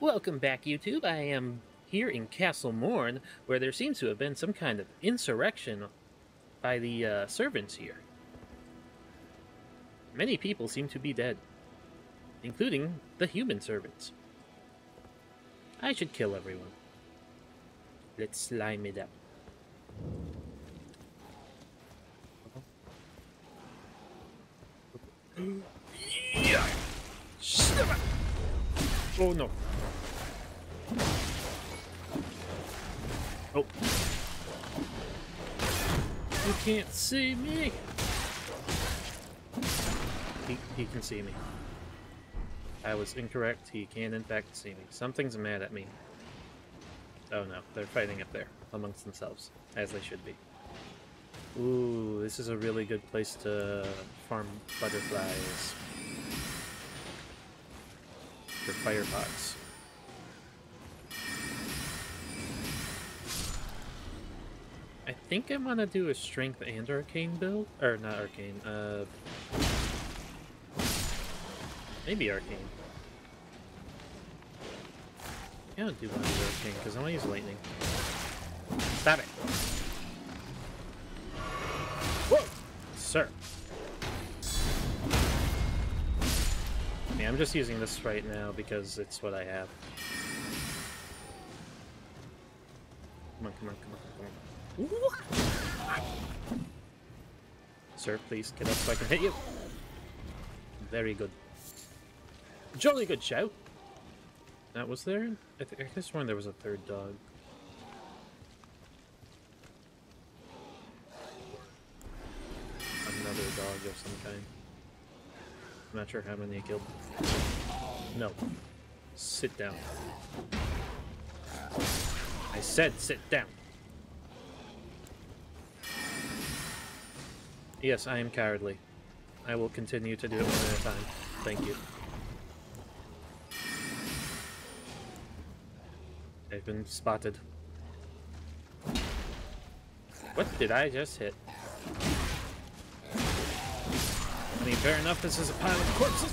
Welcome back, YouTube. I am here in Castle Morne, where there seems to have been some kind of insurrection by the servants here. Many people seem to be dead, including the human servants. I should kill everyone. Let's slime it up. Oh no. Oh. You can't see me. He can see me. I was incorrect. He can in fact see me. Something's mad at me. Oh no, they're fighting up there amongst themselves, as they should be. Ooh, this is a really good place to farm butterflies. For firepots. I think I want to do a strength and arcane build, or not arcane, maybe arcane. I don't do one of the arcane because I want to use lightning. Stop it! Whoa! Sir! I'm just using this right now because it's what I have. Come on, come on, come on, come on. Sir, please get up so I can hit you. Very good. Jolly good shout! Now, was there... I could have sworn there was a third dog. Another dog of some kind. I'm not sure how many I killed. No. Sit down. I said sit down. Yes, I am cowardly. I will continue to do it one at a time. Thank you. I've been spotted. What did I just hit? I mean, fair enough, this is a pile of corpses.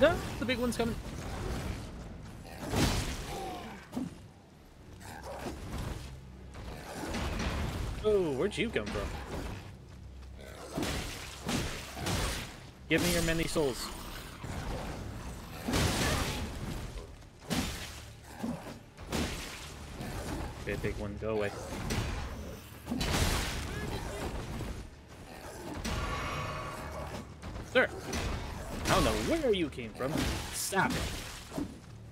No, the big one's coming. Oh, where'd you come from? Give me your many souls. Okay, big one, go away. Sir, I don't know where you came from. Stop it.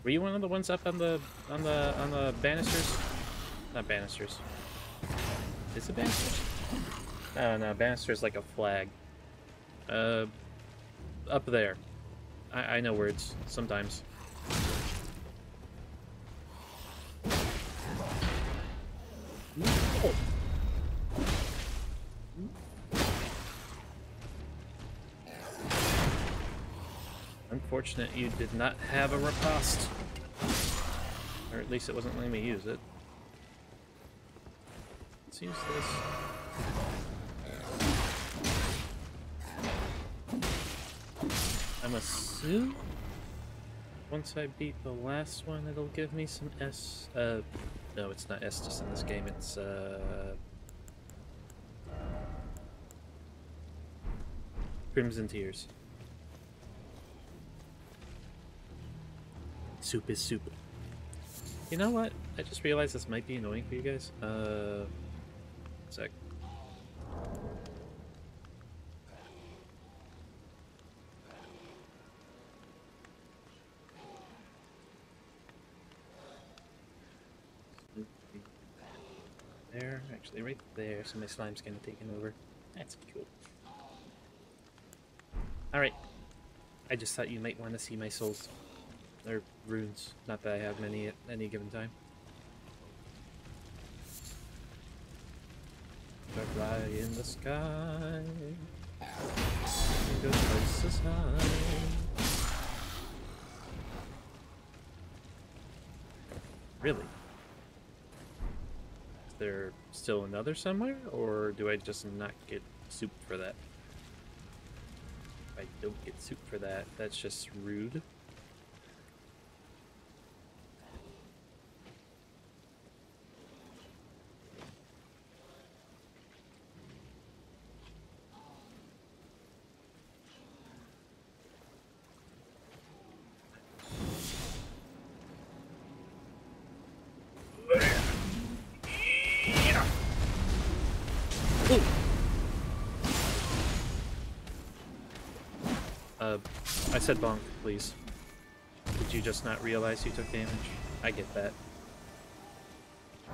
Were you one of the ones up on the banisters? Not banisters. Is it banisters? No, no, banisters like a flag. Up there. I know words sometimes. No. Unfortunate you did not have a riposte. Or at least it wasn't letting me use it. Let's use this. I'm assuming once I beat the last one it'll give me some S... no, it's not Estus in this game, it's Crimson Tears. Soup is soup. You know what? I just realized this might be annoying for you guys. Sec. There, actually right there, so my slime's gonna take him over. That's cool. Alright. I just thought you might want to see my souls. They're runes. Not that I have many at any given time. Fly in the sky. Go places high. Really? Is there still another somewhere, or do I just not get soup for that? I don't get soup for that. That's just rude. I said bonk, please. Did you just not realize you took damage? I get that.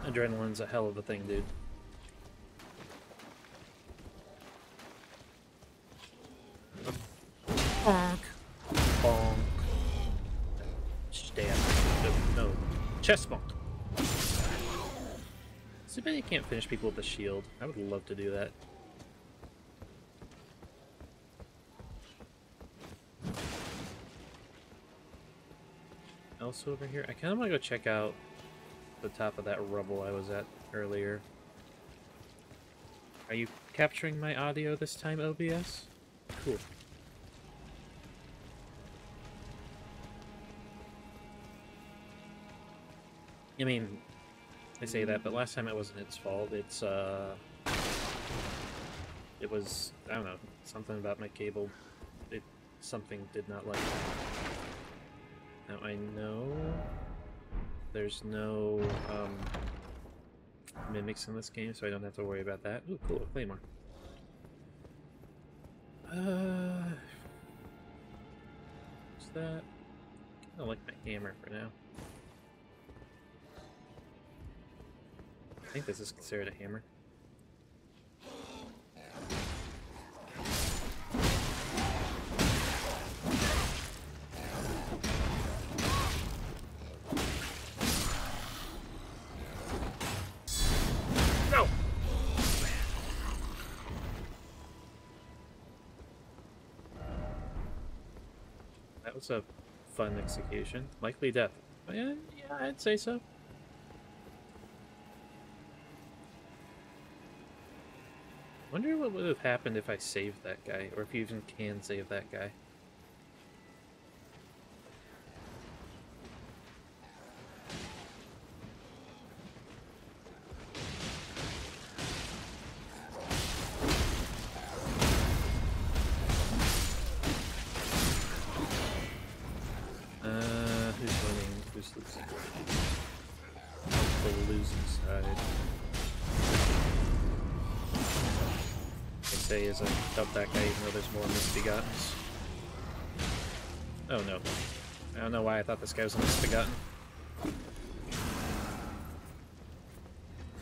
Adrenaline's a hell of a thing, dude. Bonk. Bonk. Damn. No. Chest bonk. So bad you can't finish people with a shield. I would love to do that. Else over here? I kind of want to go check out the top of that rubble I was at earlier. Are you capturing my audio this time, OBS? Cool. I mean, I say that, but last time it wasn't its fault. It's, it was, I don't know, something about my cable. Something did not like it. Now I know there's no mimics in this game, so I don't have to worry about that. Ooh, cool, claymore. What's that? I kinda like my hammer for now. I think this is considered a hammer. That's a fun execution. Likely death. Yeah, I'd say so. Wonder what would have happened if I saved that guy, or if you even can save that guy. Is I dump that guy even though there's more misbegotten. Oh no. I don't know why I thought this guy was a misbegotten.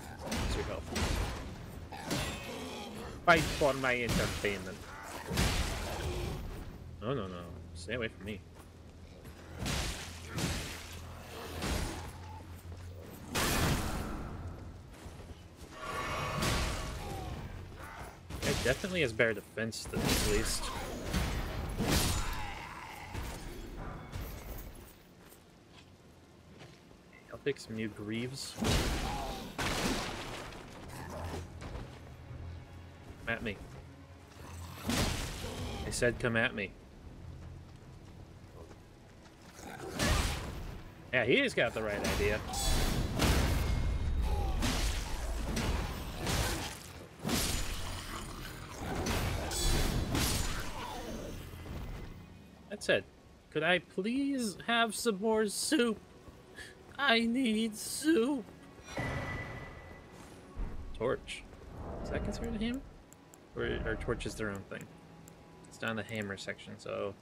What's your health? Fight for my entertainment. No, no, no. Stay away from me. Definitely has better defense than at least. I'll pick some new Greaves. Come at me. I said come at me. Yeah, he's got the right idea. Said, could I please have some more soup? I need soup. Torch. Is that considered a hammer? Or are torches their own thing? It's down the hammer section, so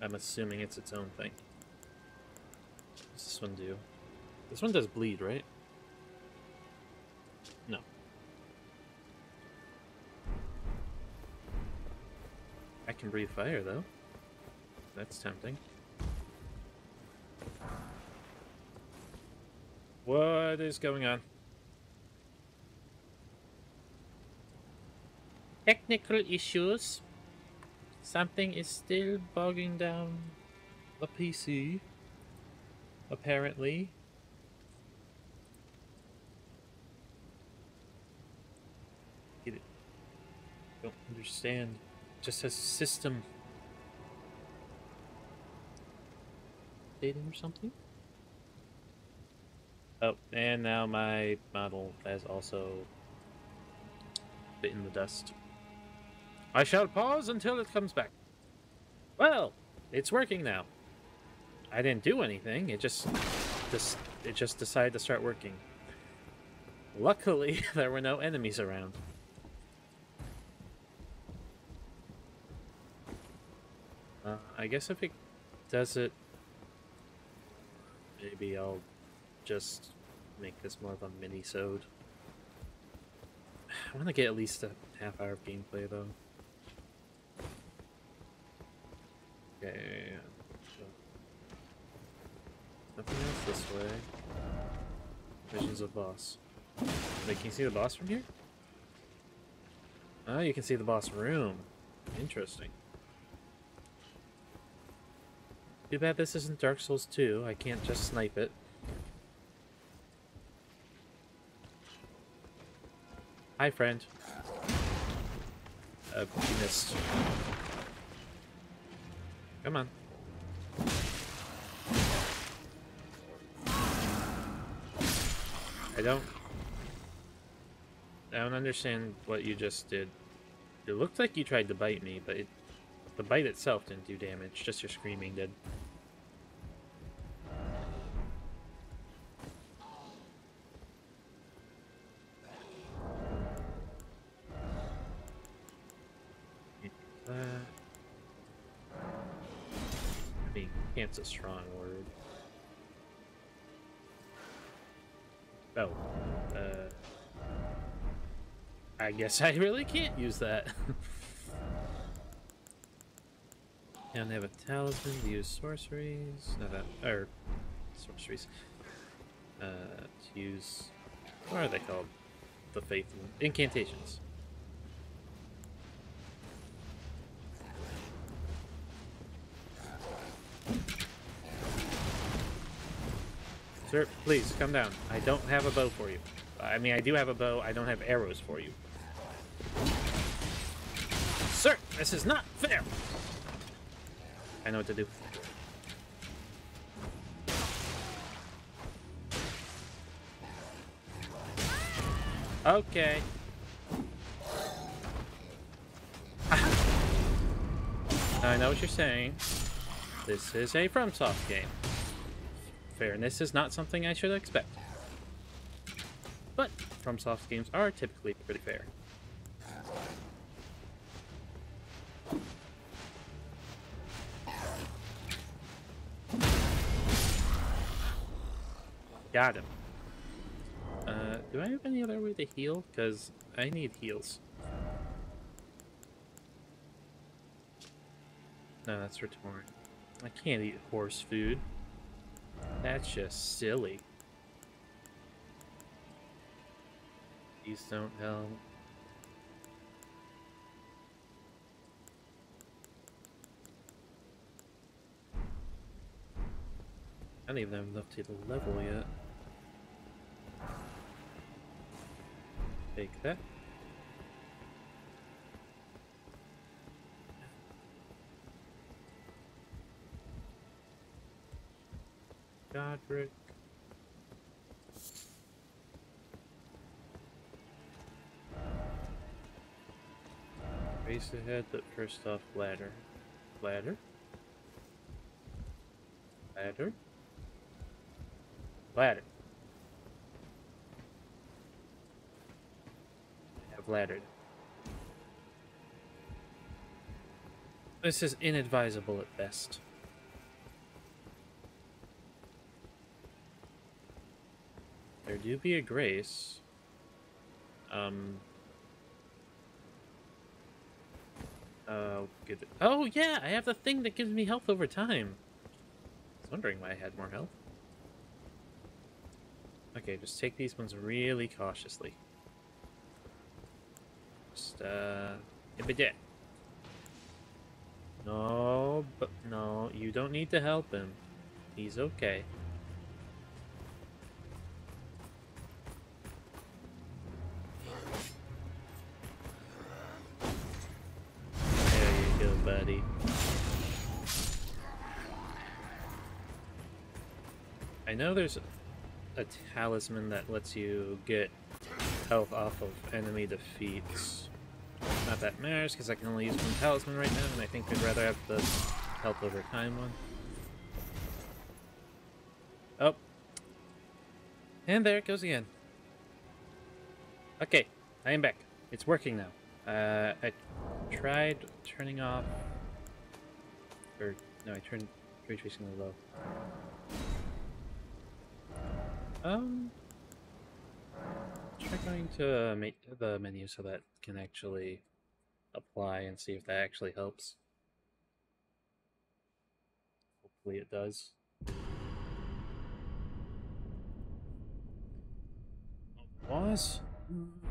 I'm assuming it's its own thing. What does this one do? This one does bleed, right? No. I can breathe fire, though. That's tempting. What is going on? Technical issues. Something is still bogging down the PC, apparently. Get it. Don't understand. just says system data or something. Oh, and now my model has also bit in the dust. I shall pause until it comes back. Well, it's working now. I didn't do anything. It just decided to start working. Luckily, there were no enemies around. I guess if it does it, maybe I'll just make this more of a mini-sode. I want to get at least a half hour of gameplay, though. Okay. Nothing else this way. Visions of boss. Wait, can you see the boss from here? Oh, you can see the boss room. Interesting. Too bad this isn't Dark Souls 2. I can't just snipe it. Hi, friend. You missed. Come on. I don't understand what you just did. It looked like you tried to bite me, but the bite itself didn't do damage, just your screaming did. I mean, camp's a strong word. Oh, I guess I really can't use that. And they have a talisman to use sorceries. Not that, or sorceries. To use, what are they called? The faith incantations. Sir, please, come down. I don't have a bow for you. I mean, I do have a bow. I don't have arrows for you. Sir, this is not fair! I know what to do. Okay. I know what you're saying. This is a FromSoft game. Fairness is not something I should expect. But FromSoft games are typically pretty fair. Got him. Do I have any other way to heal? Because I need heals. No, that's for Torrent. I can't eat horse food. That's just silly. These don't help. I don't even have enough to level yet. Take that. Godric. Race ahead, but first off, ladder. Ladder? Ladder? Ladder. I have laddered. This is inadvisable at best. There do be a grace. Good. Oh yeah, I have the thing that gives me health over time. I was wondering why I had more health. Okay, just take these ones really cautiously. Just no, but no, you don't need to help him. He's okay. I know there's a talisman that lets you get health off of enemy defeats. Not that matters, because I can only use one talisman right now, and I think I'd rather have the health over time one. Oh. And there it goes again. Okay, I am back. It's working now. I tried turning off... Or, no, I turned retracing the low. Try going to the menu so that can actually apply and see if that actually helps. Hopefully it does. Was?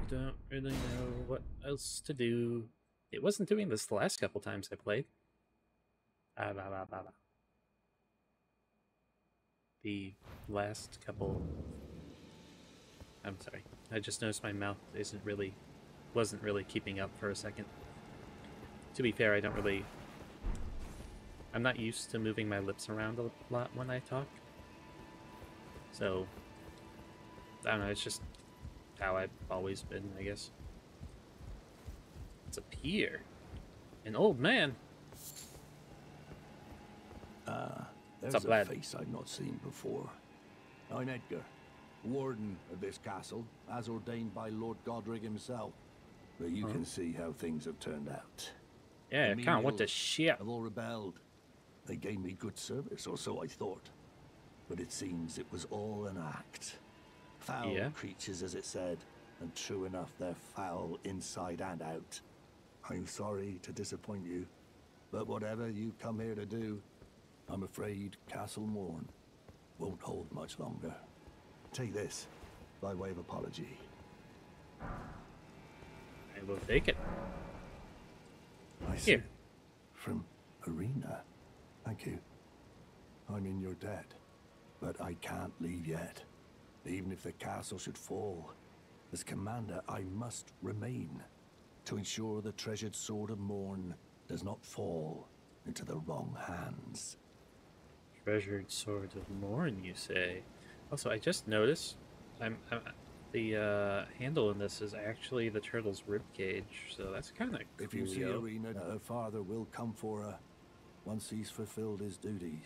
Don't really know what else to do. It wasn't doing this the last couple times I played. The last couple... I'm sorry. I just noticed my mouth wasn't really keeping up for a second. To be fair, I'm not used to moving my lips around a lot when I talk. So, I don't know, it's just how I've always been, I guess. It's up here. An old man. There's a lad? Face I've not seen before. I'm Edgar, warden of this castle, as ordained by Lord Godric himself. But you can see how things have turned out. Yeah, I can't. What the shit? I've all rebelled. They gave me good service, or so I thought. But it seems it was all an act. Foul creatures, as it said, and true enough, they're foul inside and out. I'm sorry to disappoint you, but whatever you come here to do, I'm afraid Castle Morne won't hold much longer. Take this by way of apology. I will take it. I see. From Irina. Thank you. I'm in your debt, but I can't leave yet. Even if the castle should fall, as commander, I must remain to ensure the treasured sword of Morne does not fall into the wrong hands. Treasured sword of Morne, you say? Also, I just noticed the handle in this is actually the turtle's ribcage, so that's kind of cool. If you see Irina, her father will come for her once he's fulfilled his duty.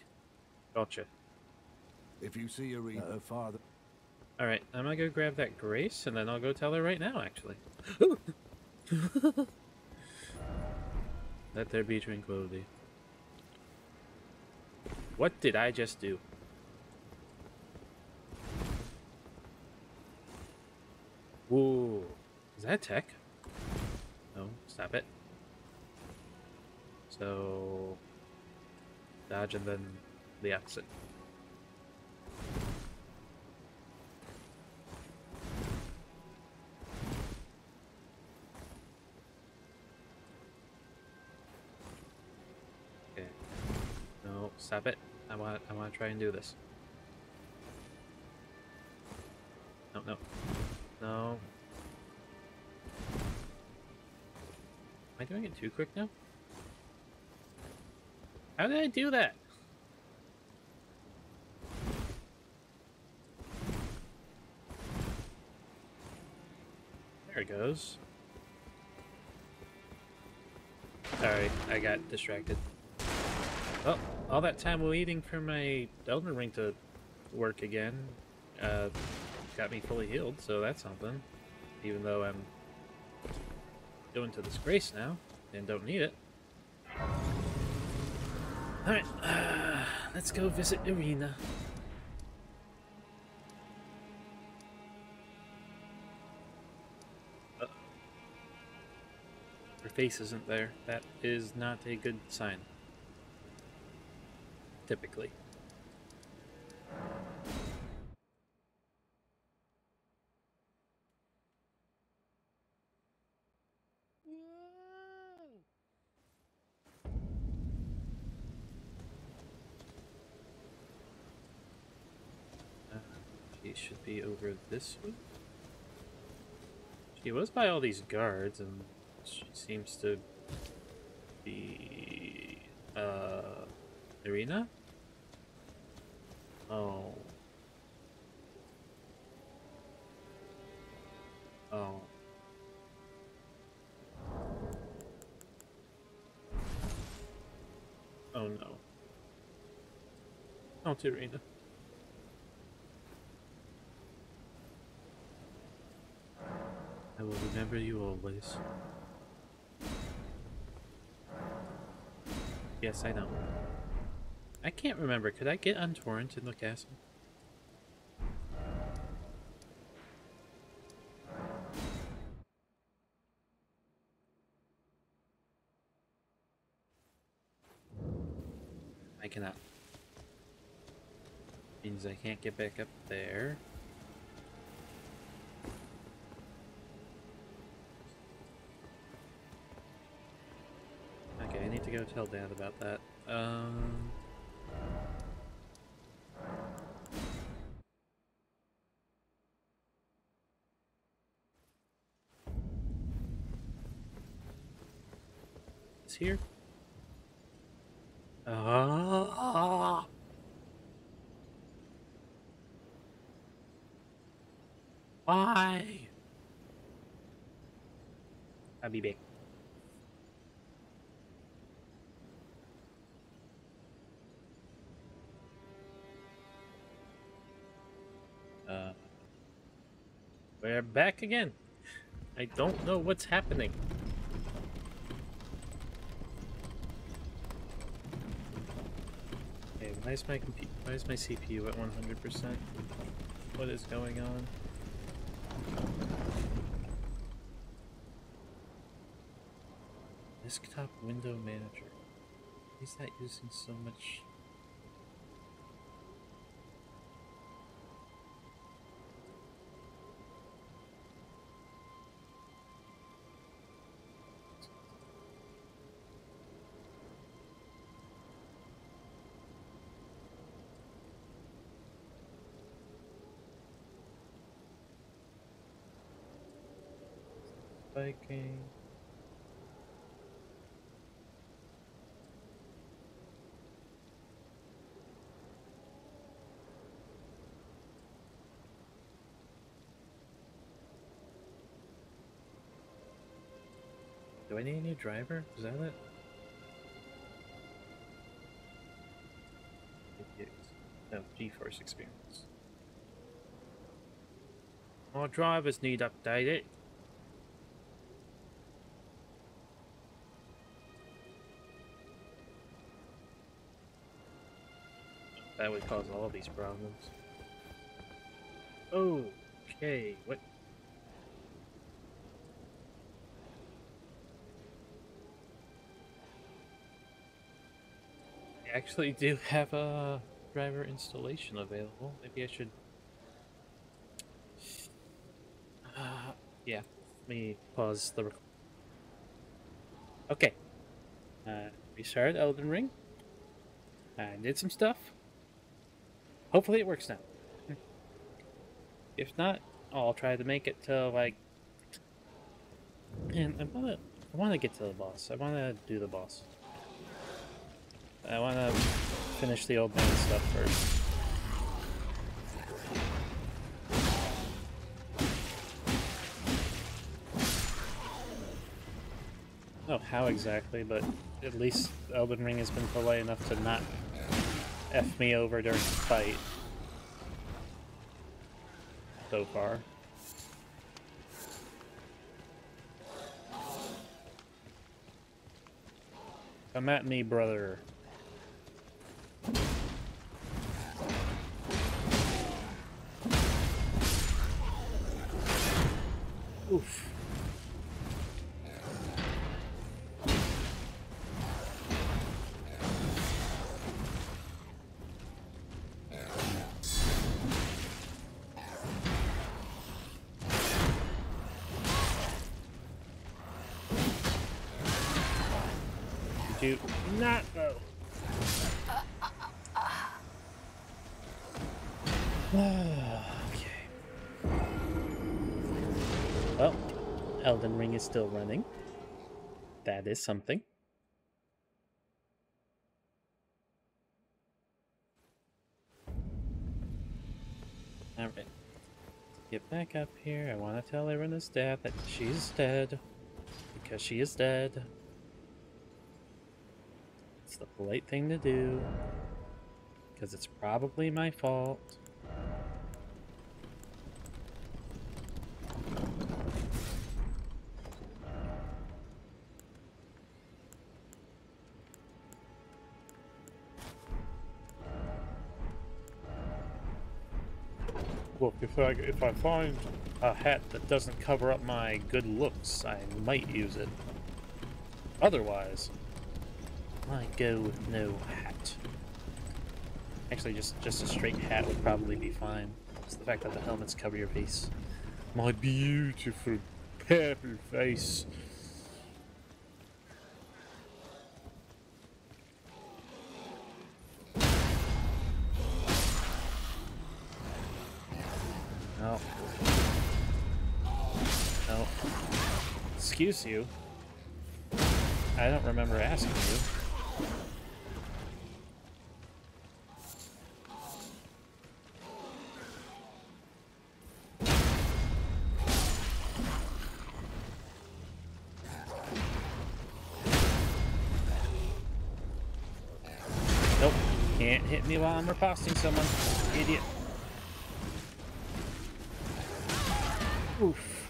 Gotcha. If you see Irina, her father... Alright, I'm gonna go grab that Grace, and then I'll go tell her right now, actually. Let there be tranquility. What did I just do? Whoa. Is that tech? No, stop it. So... Dodge and then the opposite. Stop it. I want to try and do this. No, no. No. Am I doing it too quick now? How did I do that? There it goes. Sorry, I got distracted. Oh, all that time waiting for my Elden Ring to work again got me fully healed, so that's something. Even though I'm going to this Grace now and don't need it. Alright, let's go visit Irina. Her face isn't there. That is not a good sign. Typically. She should be over this way. She was by all these guards, and she seems to be Irina. Oh, Oh no. Not Irina. I will remember you always. Yes, I know. I can't remember. Could I get on Torrent in the castle? I cannot. Means I can't get back up there. I need to go tell Dad about that. It's here. Why? I'll be back. We're back again. I don't know what's happening. Okay, why is my CPU at 100%? What is going on? Desktop window manager. He's not using so much. Biking. Do I need a new driver? Is that it? No, GeForce experience. Our drivers need updated. That would cause all these problems. Oh, okay, what? I actually do have a driver installation available. Maybe I should. Yeah, let me pause the recording. Okay. Restarted Elden Ring. I did some stuff. Hopefully it works now. If not, I'll try to make it to like. And I wanna get to the boss. I wanna do the boss. I wanna finish the old man stuff first. I don't know how exactly, but at least Elden Ring has been polite enough to not F me over during the fight so far. Come at me, brother. Oof. Elden Ring is still running. That is something. Alright. Get back up here. I want to tell Irina's dad that she's dead. Because she is dead. It's the polite thing to do. Because it's probably my fault. Look, if I find a hat that doesn't cover up my good looks, I might use it. Otherwise, I go with no hat. Actually, just a straight hat would probably be fine. It's the fact that the helmets cover your face. My beautiful purple face. No. No. Excuse you. I don't remember asking you. Hit me while I'm reposting someone, idiot. Oof.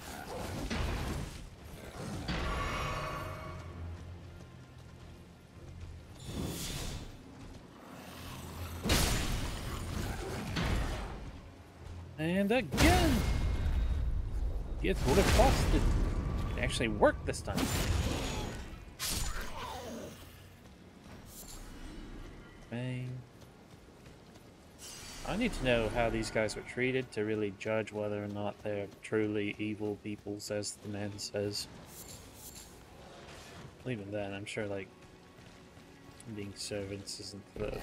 And again! Get reposted. It actually worked this time. Bang. I need to know how these guys were treated to really judge whether or not they're truly evil peoples, as the man says. Well, even then, I'm sure, like, being servants isn't the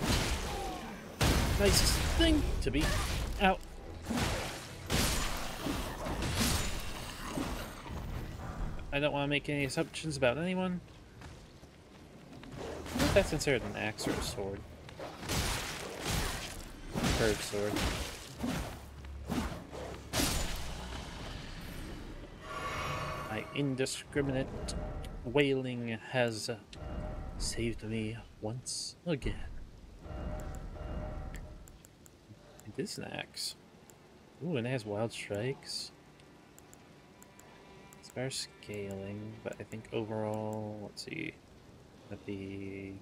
nicest thing to be. Ow! I don't want to make any assumptions about anyone. I think that's considered an axe or a sword. Curved sword. My indiscriminate wailing has saved me once again. It is an axe. Ooh, and it has wild strikes. Spare scaling, but I think overall, let's see, that'd be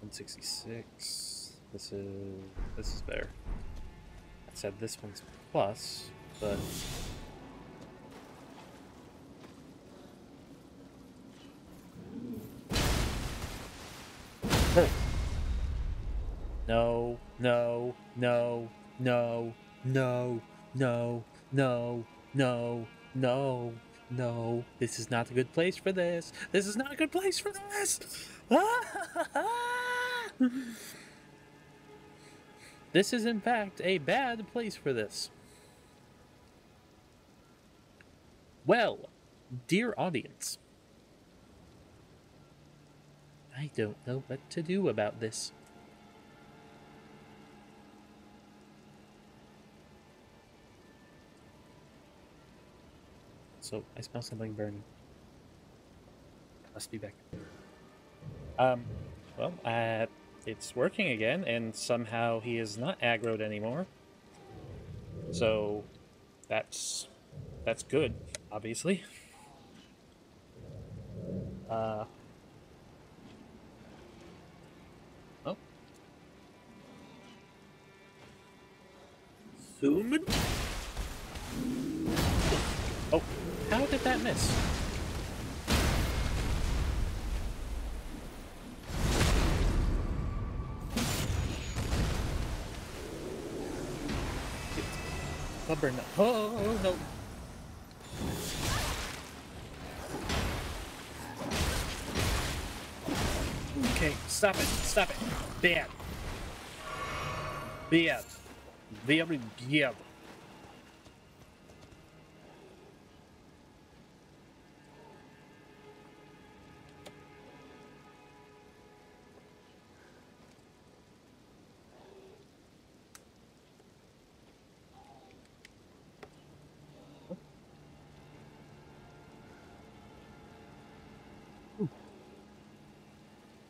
166. This is better. I said this one's plus, but oh. No, no, no, no, no, no, no, no, no, no. This is not a good place for this. This is not a good place for this. This is, in fact, a bad place for this. Well, dear audience, I don't know what to do about this. So, I smell something burning. Must be back. Well, it's working again, and somehow he is not aggroed anymore. So, that's good, obviously. Oh. Zoom. Oh, how did that miss? Oh, no. Okay, stop it. Stop it. Bad. Bad. Very bad.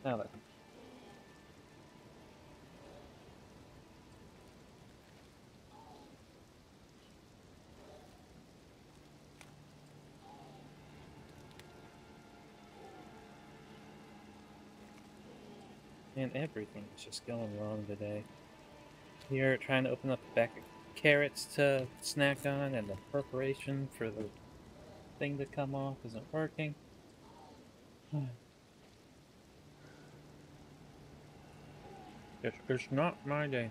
Now that comes. And everything is just going wrong today. Here, trying to open up a bag of carrots to snack on, and the preparation for the thing to come off isn't working. It's not my day.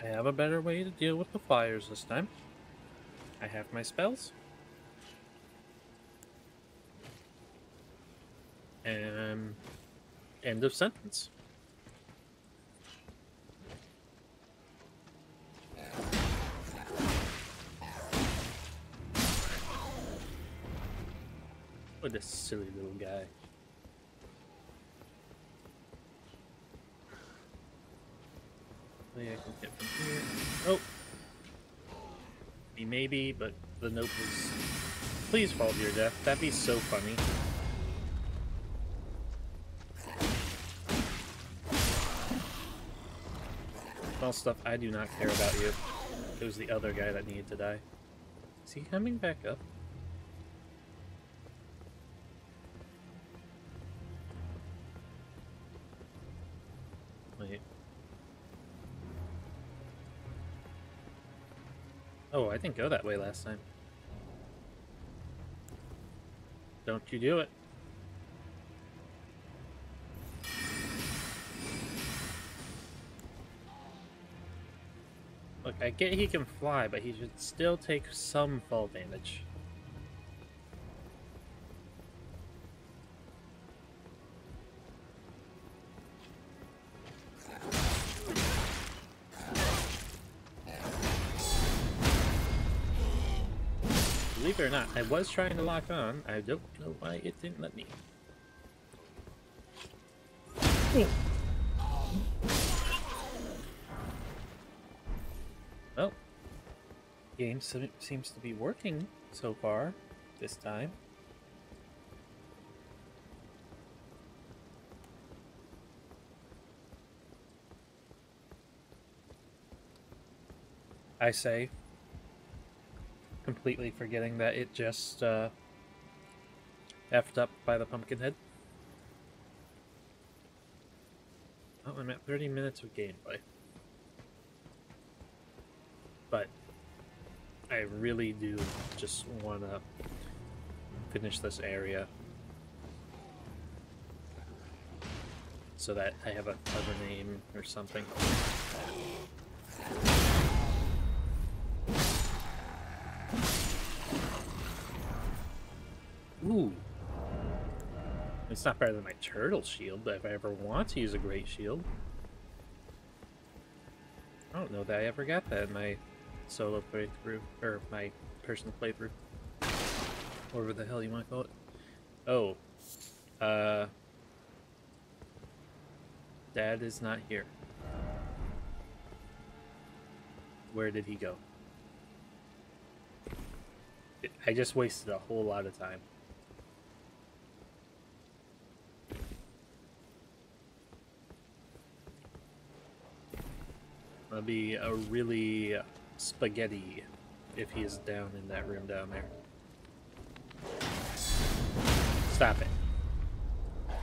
Have a better way to deal with the fires this time. I have my spells. End of sentence. What a silly little guy. I can get from here. Oh! Maybe, but the note was... Please fall to your death. That'd be so funny. Well, stuff, I do not care about you. It was the other guy that needed to die. Is he coming back up? Wait. Oh, I didn't go that way last time. Don't you do it. Look, I get he can fly, but he should still take some fall damage. Or not. I was trying to lock on. I don't know why it didn't let me. Ooh. Well, game seems to be working so far this time. I say. Completely forgetting that it just effed up by the pumpkin head. Oh, I'm at 30 minutes of gameplay. But I really do just want to finish this area so that I have a clever name or something. Ooh. It's not better than my turtle shield, but if I ever want to use a great shield. I don't know that I ever got that in my solo playthrough, or my personal playthrough. Whatever the hell you want to call it. Oh. Dad is not here. Where did he go? I just wasted a whole lot of time. That'll be a really spaghetti if he is down in that room down there. Stop it.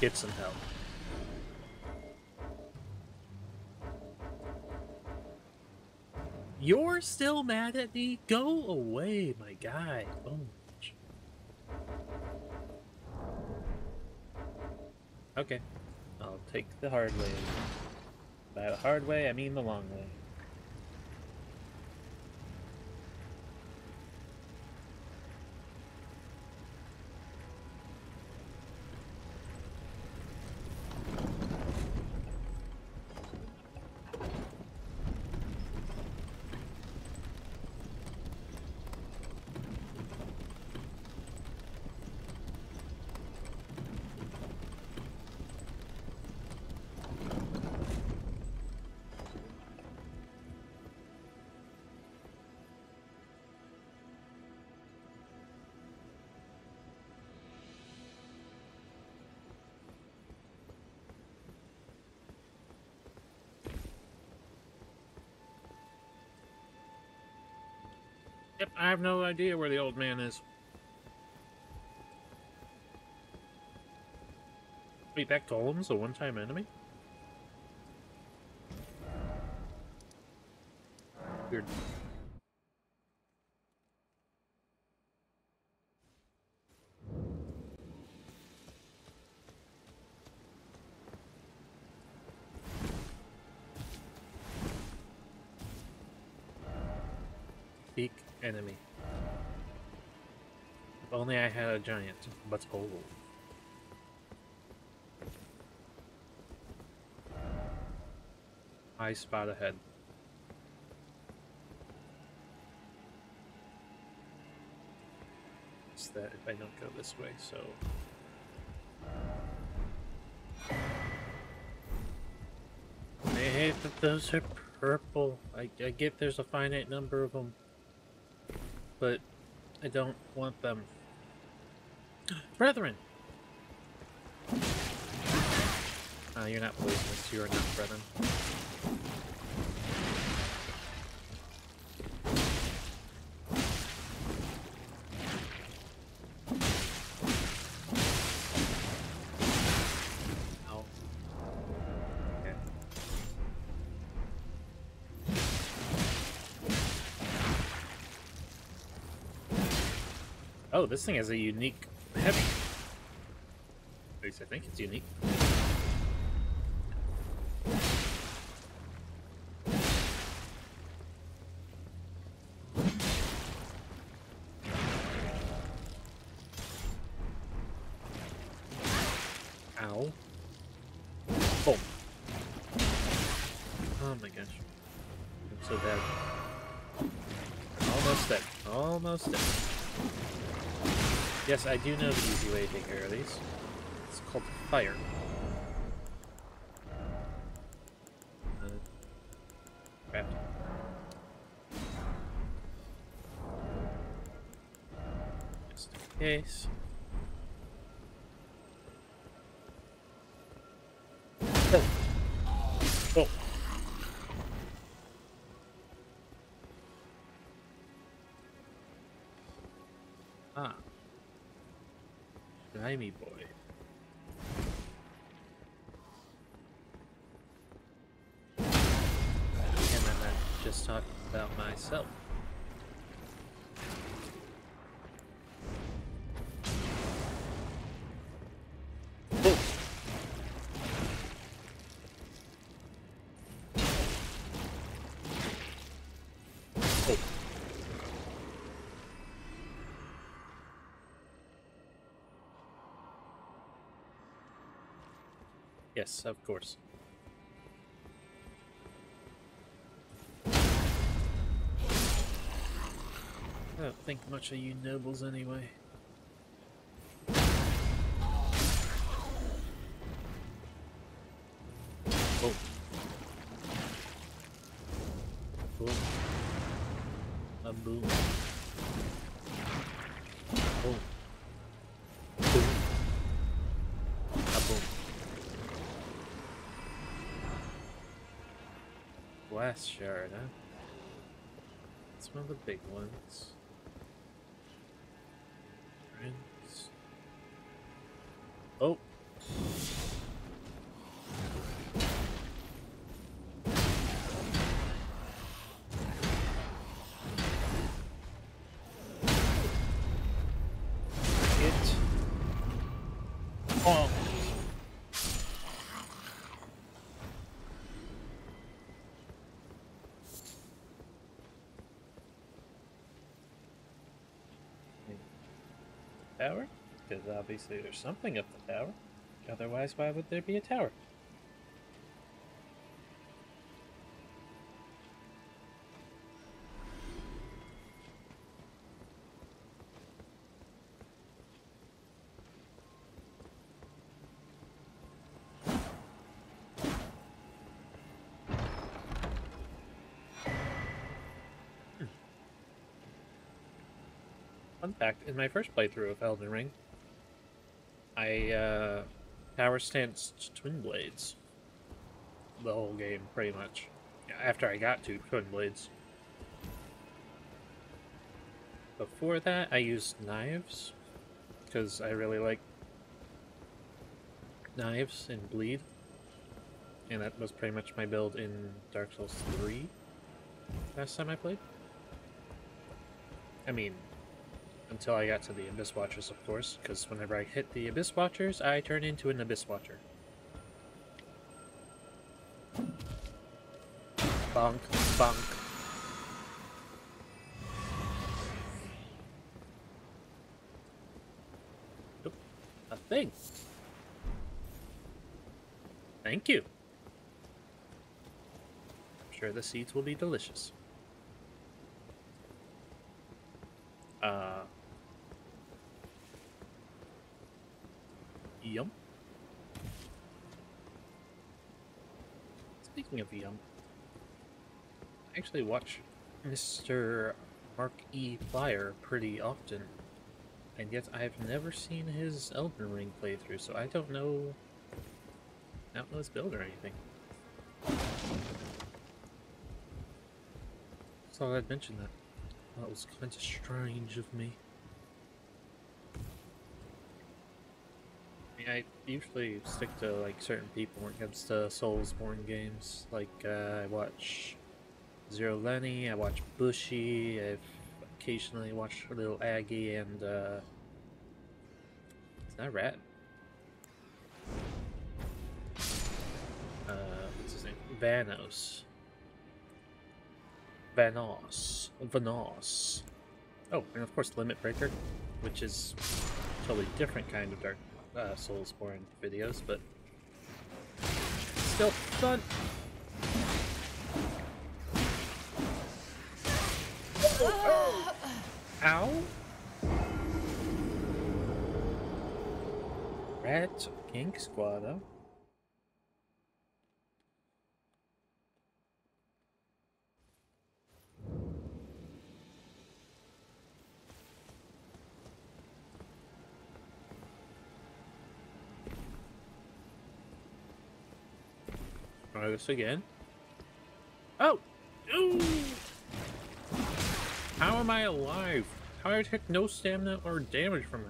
Get some help. You're still mad at me? Go away, my guy. Oh. Okay. I'll take the hard way. By the hard way, I mean the long way. Yep, I have no idea where the old man is. Wait, that golem's a one-time enemy? Weird. Peak enemy. If only I had a giant, but old. I spot ahead. It's that if I don't go this way, so... I hate that those are purple. I get there's a finite number of them, but I don't want them. Brethren! You're not poisonous, you are not brethren. Oh, this thing has a unique heavy. At least I think it's unique. Ow. Boom. Oh my gosh. I'm so bad. Almost dead. Almost dead. Yes, I do know the easy way to take care of these. It's called fire. Crap. Just in case. Oh. Oh. Ah. Slimy boy. And then I just talked about myself. Oh. Oh. Yes, of course. I don't think much of you nobles anyway. Oh. Boom. A boom. Boom. Boom. A boom. Glass shard, huh? It's one of the big ones. Friends. Oh! Tower? Because obviously there's something up the tower. Otherwise, why would there be a tower? Fun fact, in my first playthrough of Elden Ring, I tower stanced Twin Blades the whole game, pretty much. After I got to Twin Blades. Before that, I used knives, because I really like knives and bleed. And that was pretty much my build in Dark Souls 3 last time I played. I mean, until I got to the Abyss Watchers, of course, because whenever I hit the Abyss Watchers, I turn into an Abyss Watcher. Bonk, bonk. Oop, a thing. Thank you. I'm sure the seeds will be delicious. Yum. Speaking of yum, I actually watch Mr. Mark E. Fire pretty often, and yet I've never seen his Elden Ring playthrough, so I don't know. I don't know his build or anything. So I'd mention that. That was kind of strange of me. I mean, I usually stick to like certain people when it comes to Soulsborne games. Like I watch Zero Lenny, I watch Bushy, I've occasionally watched Little Aggie, and it's not Rat. What's his name? Vanos. Oh, and of course Limit Breaker, which is a totally different kind of Dark Soulsborne videos, but still fun. Oh, oh. Ow! Rat Gank Squad, though. Try this again. Oh! Ooh! How am I alive? How did I take no stamina or damage from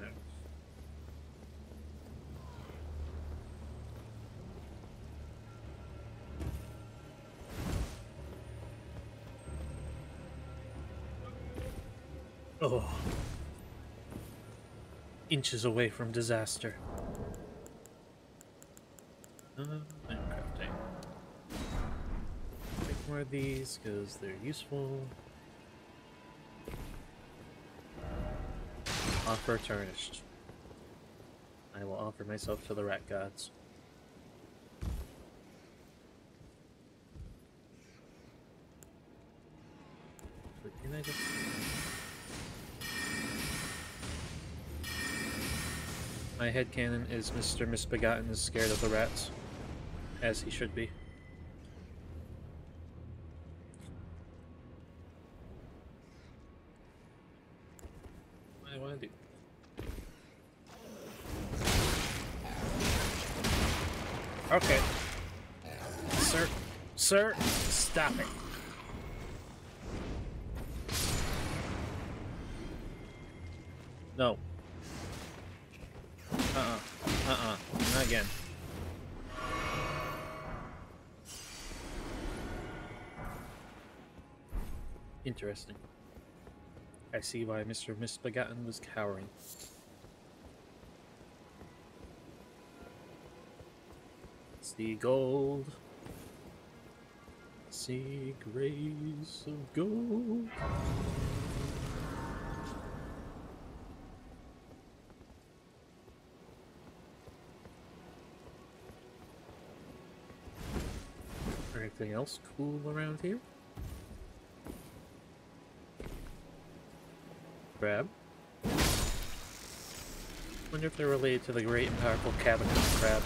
that? Oh. Inches away from disaster. Of these because they're useful. Offer tarnished. I will offer myself to the rat gods. But can I just... My headcanon is Mr. Misbegotten is scared of the rats, as he should be. Okay. Sir, stop it. No. Not again. Interesting. I see why Mr. Misbegotten was cowering. The gold, see grace of gold. Anything else cool around here? Crab. Wonder if they're related to the great and powerful cabinet crab.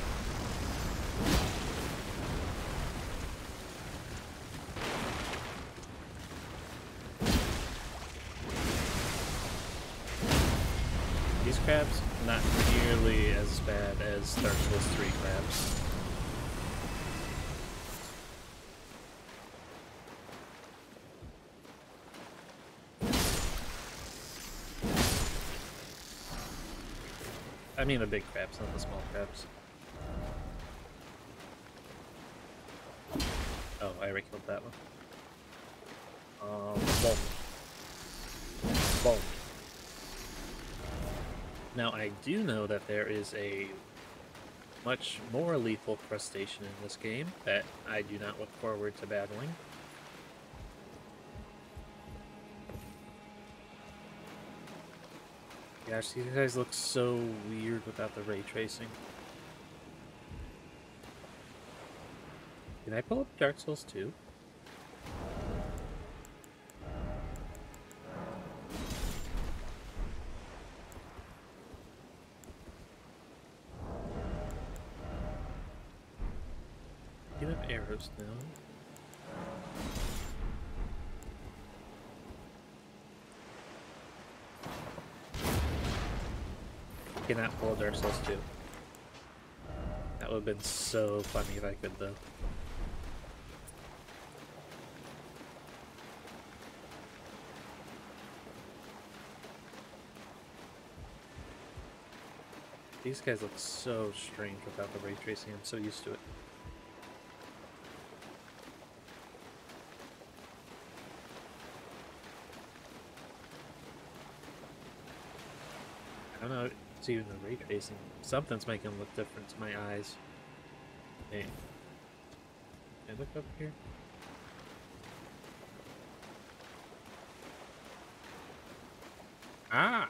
Crabs, not nearly as bad as Dark Souls 3 crabs. mean the big crabs, not the small crabs. Oh, I already killed that one. Boom. Now I do know that there is a much more lethal crustacean in this game that I do not look forward to battling. Gosh, these guys look so weird without the ray tracing. Can I pull up Dark Souls 2? Give up arrows now. Cannot pull Dark Souls 2. That would have been so funny if I could, though. These guys look so strange without the ray tracing. I'm so used to it. I don't know. It's even the ray tracing. Something's making them look different to my eyes. Hey, can I look up here? Ah!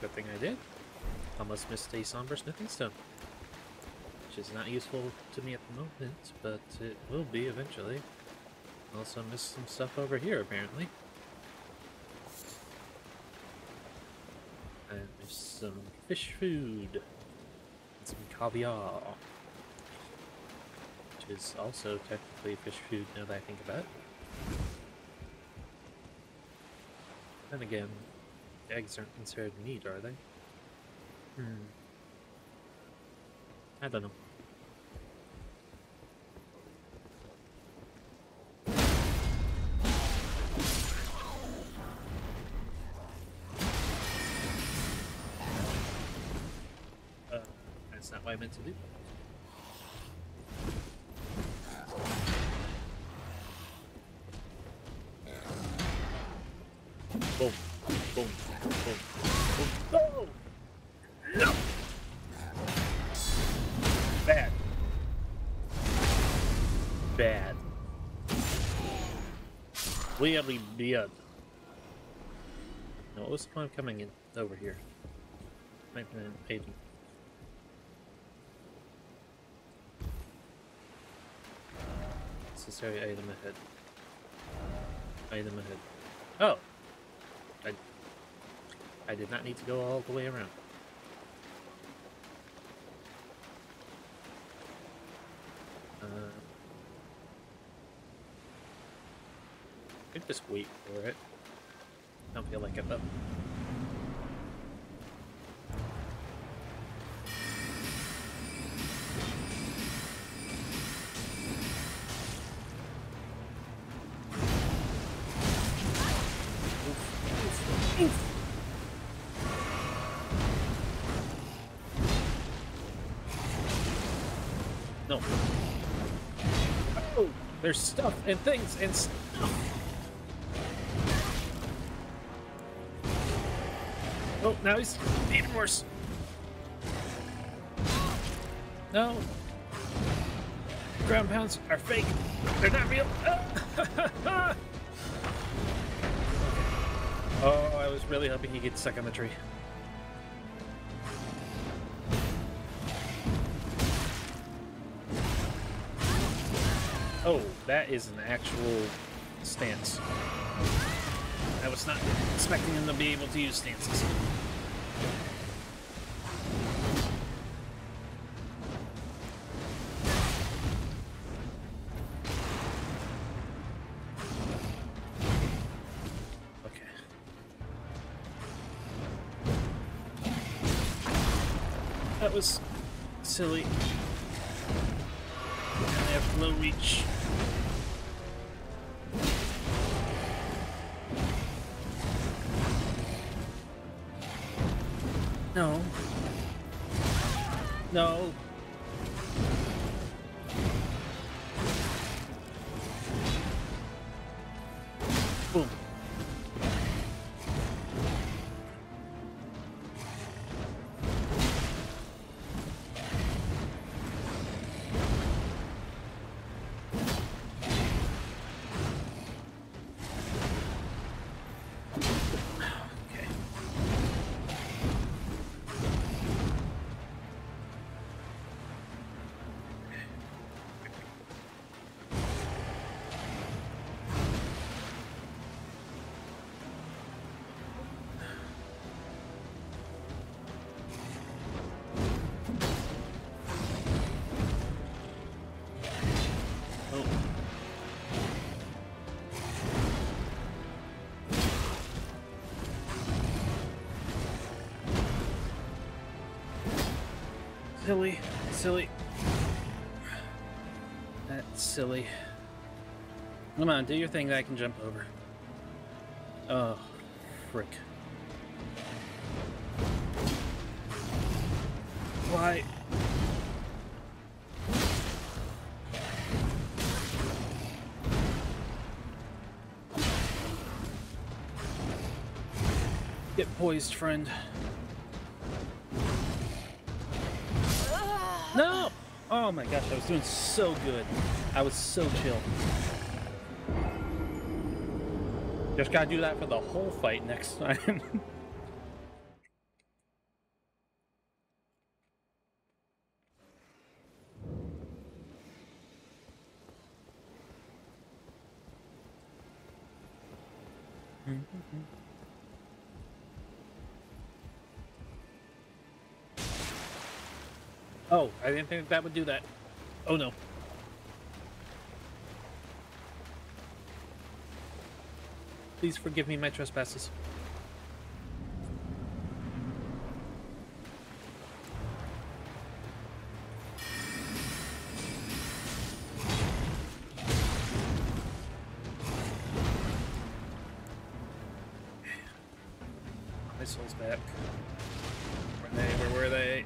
Good thing I did. Almost missed a somber sniffing stone, which is not useful to me at the moment, but it will be eventually. Also missed some stuff over here, apparently. And there's some fish food, and some caviar, which is also technically fish food now that I think about it. Then again, eggs aren't considered meat, are they? I don't know. That's not what I meant to do. Boom, boom, boom, boom. Oh! No! Bad. Bad. Weirdly bad. Now, what was the point of coming in over here? Might have been agent. Necessary item ahead. Item ahead. Oh! I did not need to go all the way around. I could just wait for it. I don't feel like it though. No. Oh, there's stuff and things and stuff. Oh, now he's even worse. No. Ground pounds are fake. They're not real. Oh, oh I was really hoping he gets stuck on the tree. Oh, that is an actual stance. I was not expecting him to be able to use stances. Okay. That was silly. And I have low reach. No. No. Boom. Silly, silly. That's silly. Come on, do your thing that I can jump over. Oh, frick. Why? Get poised, friend. No! Oh my gosh, I was doing so good. I was so chill. Just gotta do that for the whole fight next time. Oh, I didn't think that would do that. Oh no. Please forgive me my trespasses. My soul's back. Where were they? Where were they?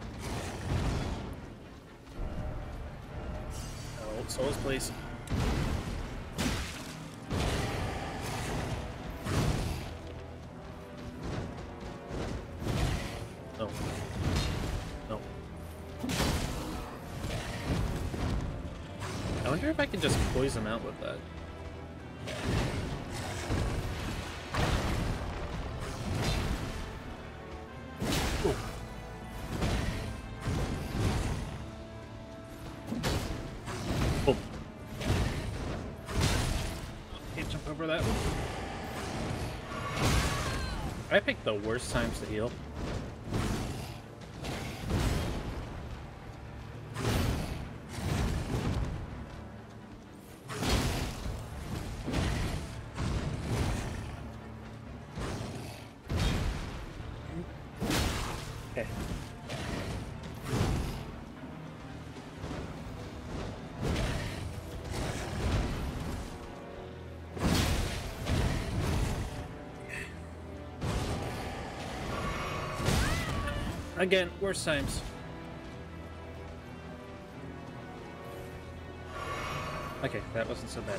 Souls, please. No. No. I wonder if I can just poison out with that. I picked the worst times to heal. Okay. Again, worst times. Okay, that wasn't so bad.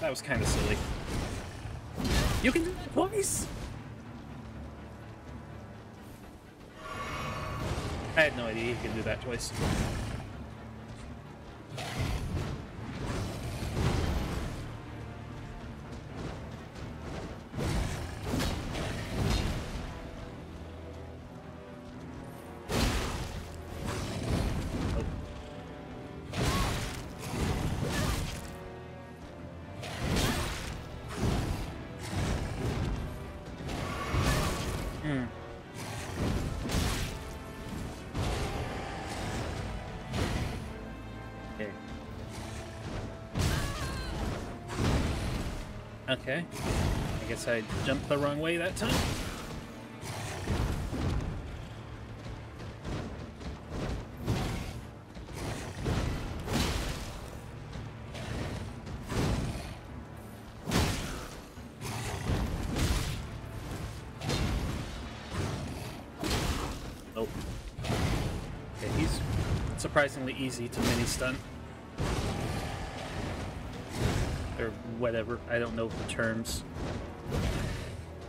That was kind of silly. You can do that twice? I had no idea you could do that twice. Okay, I guess I jumped the wrong way that time. surprisingly easy to mini-stun. Or whatever, I don't know the terms.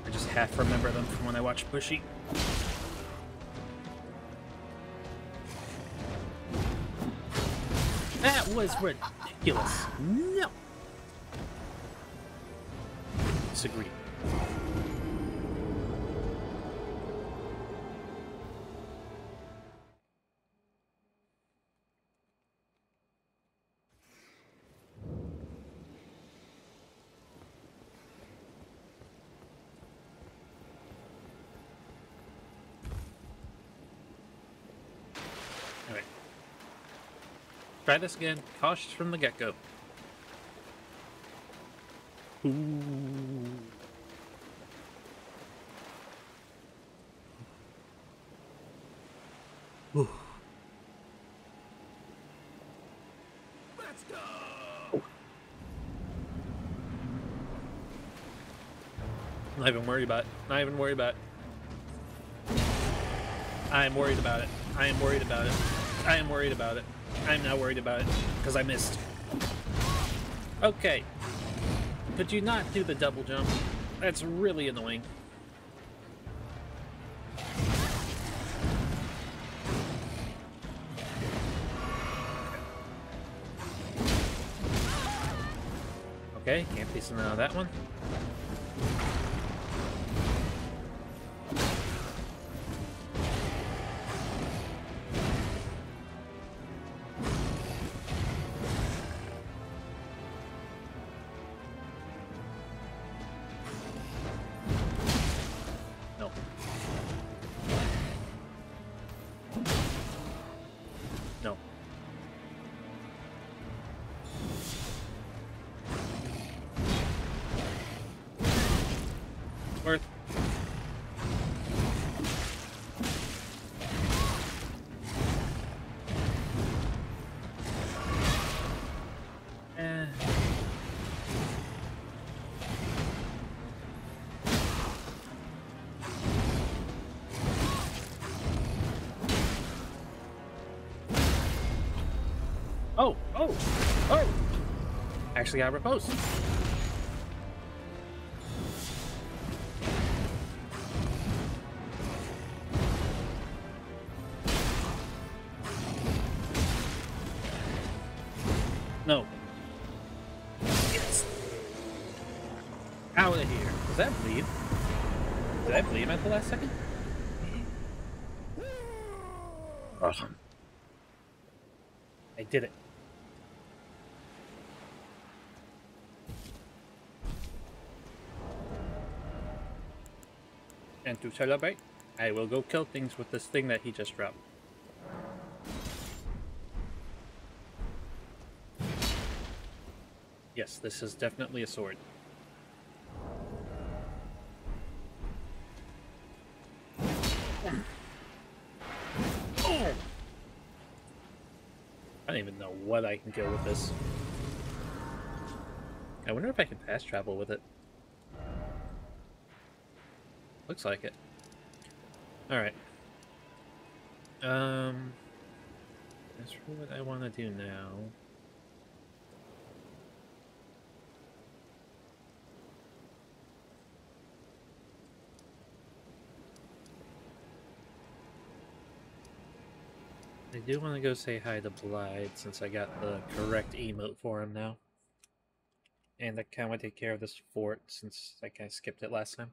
I just half remember them from when I watched Bushy. That was ridiculous. No! Disagree. Try this again. Cautious from the get-go. Ooh. Let's go! Not even worried about it. Not even worried about it. I am worried about it. I am worried about it. I am worried about it. I'm not worried about it, because I missed. Okay. Could you not do the double jump? That's really annoying. Okay, can't be something out of that one. Oh! Actually got repose. No. Yes! Out of here. Does that bleed? Did I bleed at the last second? Awesome. I did it. And to celebrate, I will go kill things with this thing that he just dropped. Yes, this is definitely a sword. Oh. I don't even know what I can kill with this. I wonder if I can fast travel with it. Looks like it. Alright. That's what I want to do now. I do want to go say hi to Blythe since I got the correct emote for him now. And I kind of want to take care of this fort since I kind of skipped it last time.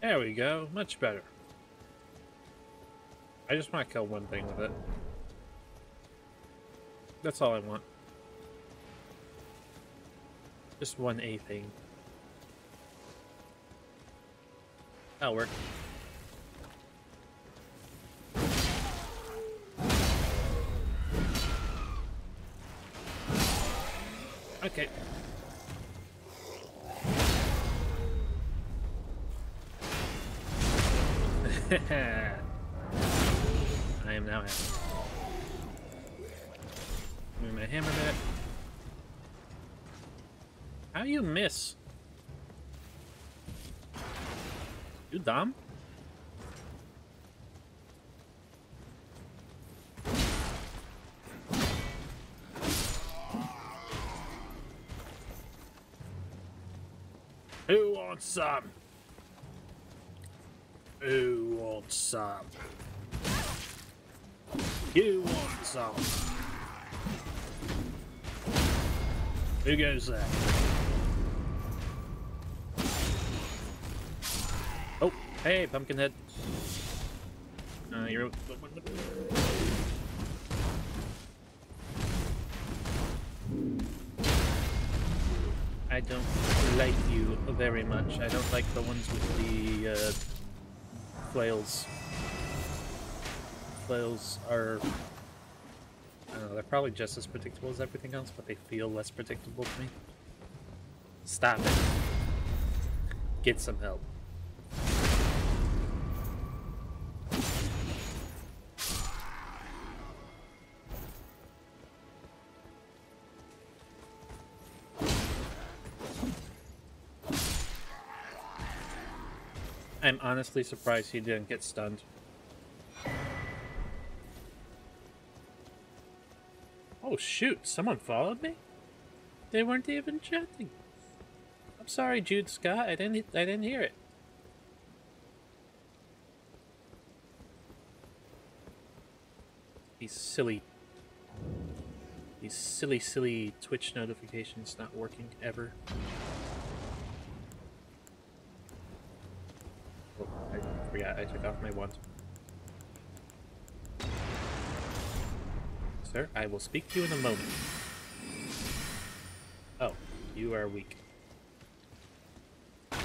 There we go, much better. I just want to kill one thing with it. That's all I want. Just one A thing. That'll work. Okay. I am now happy. Move my hammer back. How do you miss? You dumb? Who wants some? Who wants some? You want some? Who goes there? Oh, hey, Pumpkinhead. You're. I don't like you very much. I don't like the ones with the flails. Flails are, I don't know, they're probably just as predictable as everything else, but they feel less predictable to me. Stop it. Get some help. I'm honestly surprised he didn't get stunned. Oh shoot, someone followed me? They weren't even chatting. I'm sorry, Jude Scott, I didn't hear it. These silly Twitch notifications not working ever. Yeah, I took off my wand. Sir, I will speak to you in a moment. Oh, you are weak. Bonk.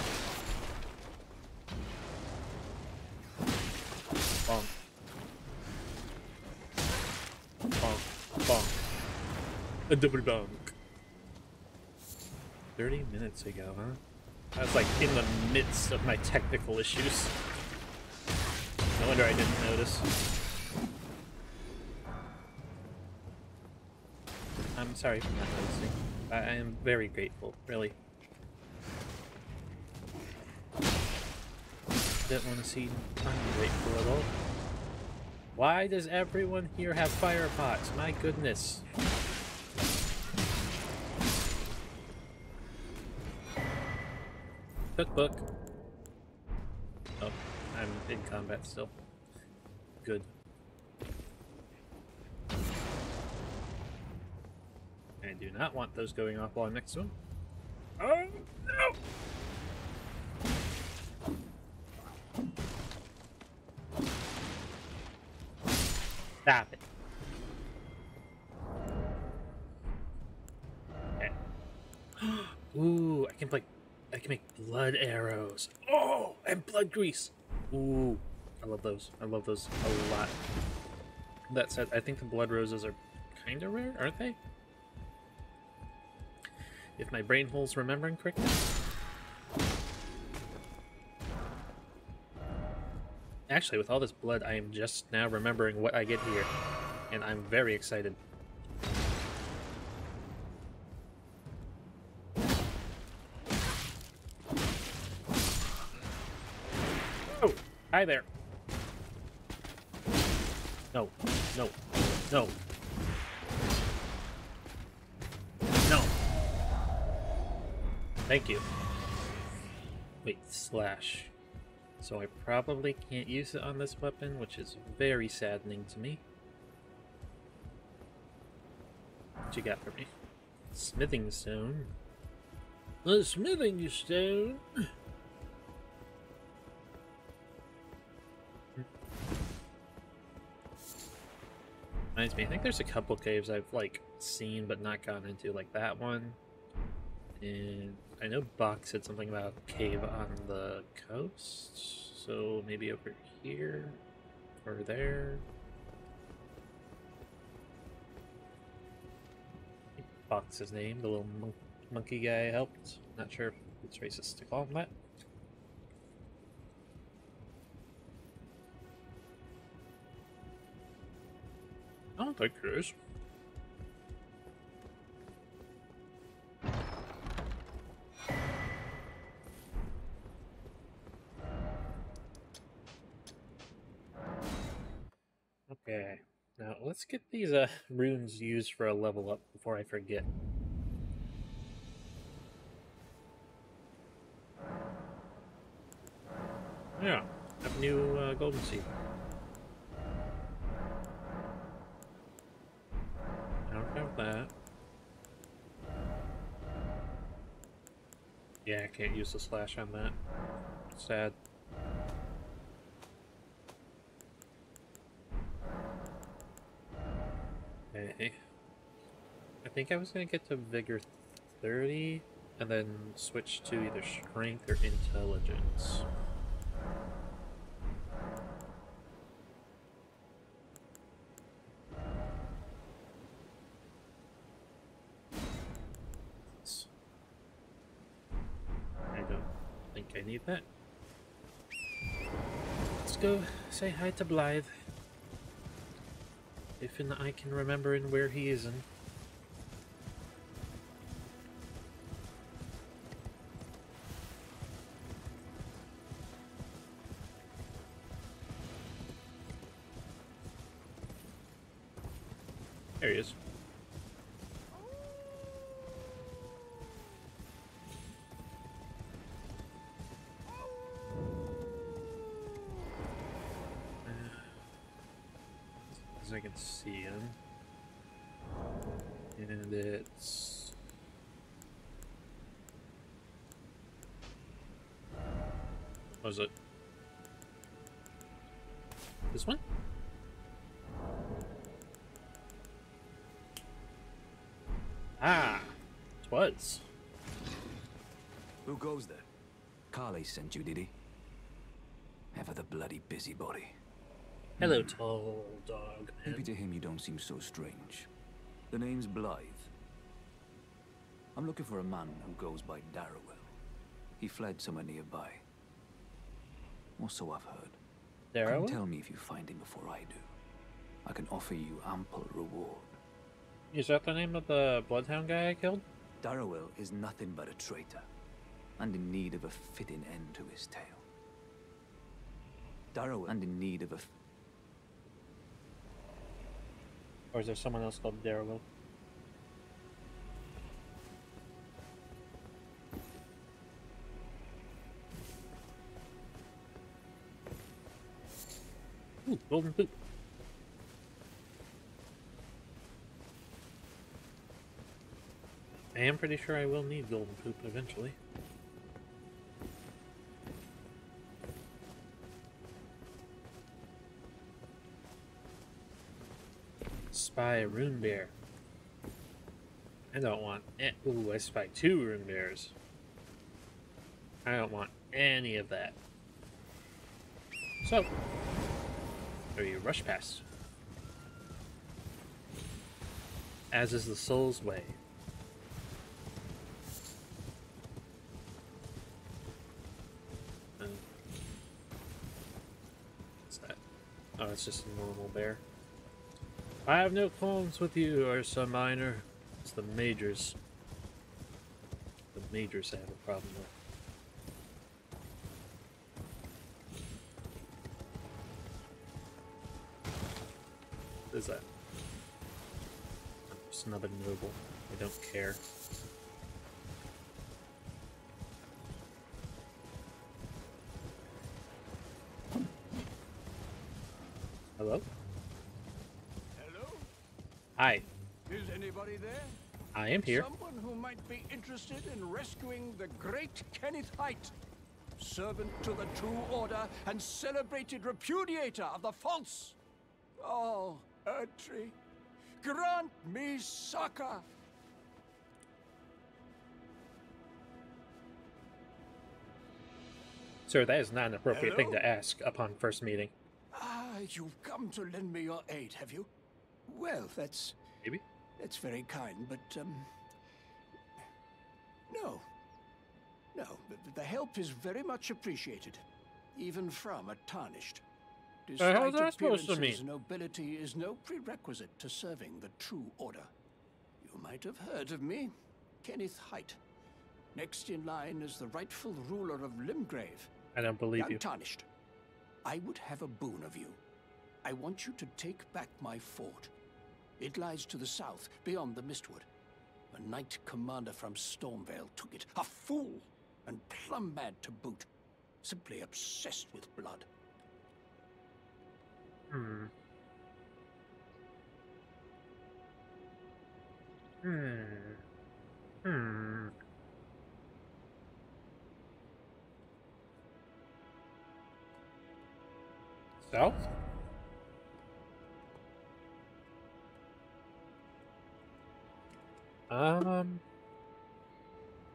Bonk. Bonk. A double bonk. 30 minutes ago, huh? I was like in the midst of my technical issues. No wonder I didn't notice. I'm sorry for not noticing. I am very grateful, really. Didn't want to seem ungrateful at all. Why does everyone here have fire pots? My goodness. Cookbook. Oh. I'm in combat still. Good. I do not want those going off while I'm next to him. Oh no! Stop it. Okay. Ooh, I can make blood arrows. Oh, and blood grease. Ooh, I love those. I love those a lot. That said, I think the blood roses are kind of rare, aren't they? If my brain hole's remembering correctly. Actually, with all this blood, I am just now remembering what I get here, and I'm very excited. Hi there. No, no, no, no. Thank you. Wait, slash. So I probably can't use it on this weapon, which is very saddening to me. What you got for me? Smithing stone. The smithing stone. Reminds me, I think there's a couple caves I've like seen but not gone into, like that one. And I know Bach said something about a cave on the coast, so maybe over here or there. Fuck's his name, the little monkey guy helped. Not sure if it's racist to call him that. I don't think it is. Okay, now let's get these runes used for a level up before I forget. Yeah, have new golden seed. I don't have that. Yeah, I can't use the slash on that. Sad. Okay. I think I was gonna get to Vigor 30 and then switch to either Strength or Intelligence. I don't think I need that. Let's go say hi to Blythe. If and I can remember and where he is in. There he is. I can see him, and it's what is it? This one? Ah, it was. Who goes there? Carly sent you, did he? Ever the bloody busybody. Hello, tall dog. Maybe to him you don't seem so strange. The name's Blythe. I'm looking for a man who goes by Darriwil. He fled somewhere nearby. Or so I've heard. Darriwil? Tell me if you find him before I do. I can offer you ample reward. Is that the name of the bloodhound guy I killed? Darriwil is nothing but a traitor, and in need of a fitting end to his tale. Darriwil, and in need of a... Or is there someone else called Darriwil? Ooh, golden poop. I am pretty sure I will need golden poop eventually. Spy a rune bear. I don't want it. Ooh, I spy 2 rune bears. I don't want any of that. So, there you rush past. As is the soul's way. What's that? Oh, it's just a normal bear. I have no qualms with you, Ursa Minor. It's the Majors. The Majors I have a problem with. What is that? Just another noble. I don't care. Hello? Hi. Is anybody there? I am here. Someone who might be interested in rescuing the great Kenneth Hight, servant to the True Order and celebrated repudiator of the false. Oh, Erdtree, grant me succor. Sir, that is not an appropriate thing to ask upon first meeting. Ah, you've come to lend me your aid, have you? Well, that's very kind, but No. No, the help is very much appreciated, even from a tarnished. Despite how's that supposed to mean? Nobility is no prerequisite to serving the true order. You might have heard of me, Kenneth Hight. Next in line is the rightful ruler of Limgrave. I don't believe you. Tarnished. I would have a boon of you. I want you to take back my fort. It lies to the south, beyond the Mistwood. A knight commander from Stormveil took it, a fool, and plumb mad to boot. Simply obsessed with blood. South?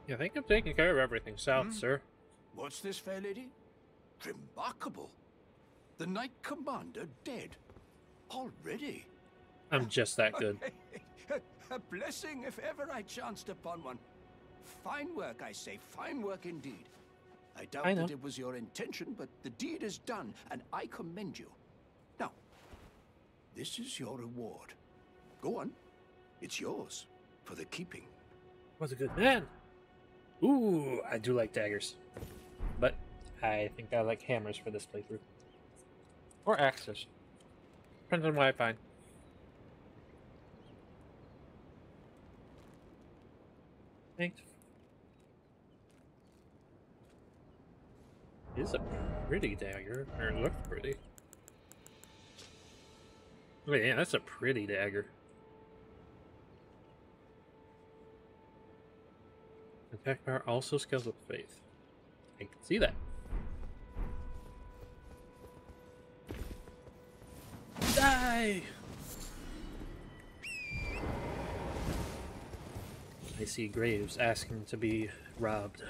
Yeah, I think I'm taking care of everything south, sir. What's this, fair lady? Remarkable. The Knight Commander dead. Already? I'm just that good. A blessing if ever I chanced upon one. Fine work, I say. Fine work indeed. I doubt that it was your intention, but the deed is done, and I commend you. Now, this is your reward. Go on. It's yours. For the keeping. Was a good man. Ooh, I do like daggers. But I think I like hammers for this playthrough. Or axes. Depends on what I find. Thanks. It is a pretty dagger. Or it looks pretty. Oh yeah, that's a pretty dagger. Attack power also scales with faith. I can see that. Die! I see graves asking to be robbed.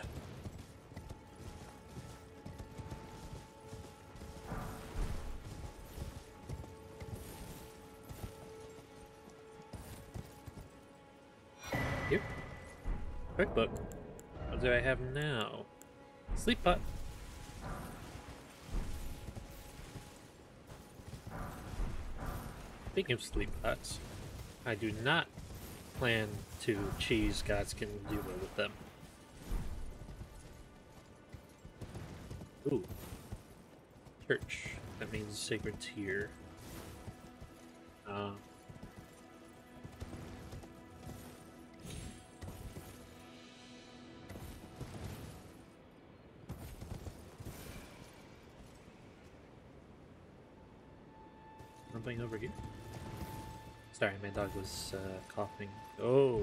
Here. Quick book. What do I have now? Sleep pot. Speaking of sleep pots, I do not plan to cheese Godskin Duo with them. Ooh. Church. That means sacred tier. Something over here. Sorry, my dog was coughing. Oh!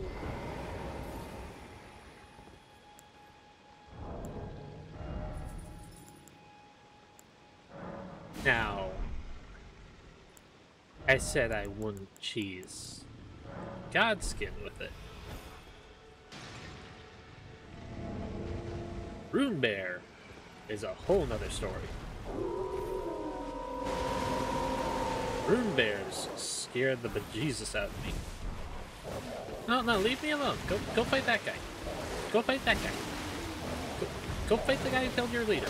Now, I said I wouldn't cheese Godskin with it. Rune Bear is a whole nother story. Rune bears scared the bejesus out of me. No, no, leave me alone. Go fight that guy. Go fight that guy. Go fight the guy who killed your leader.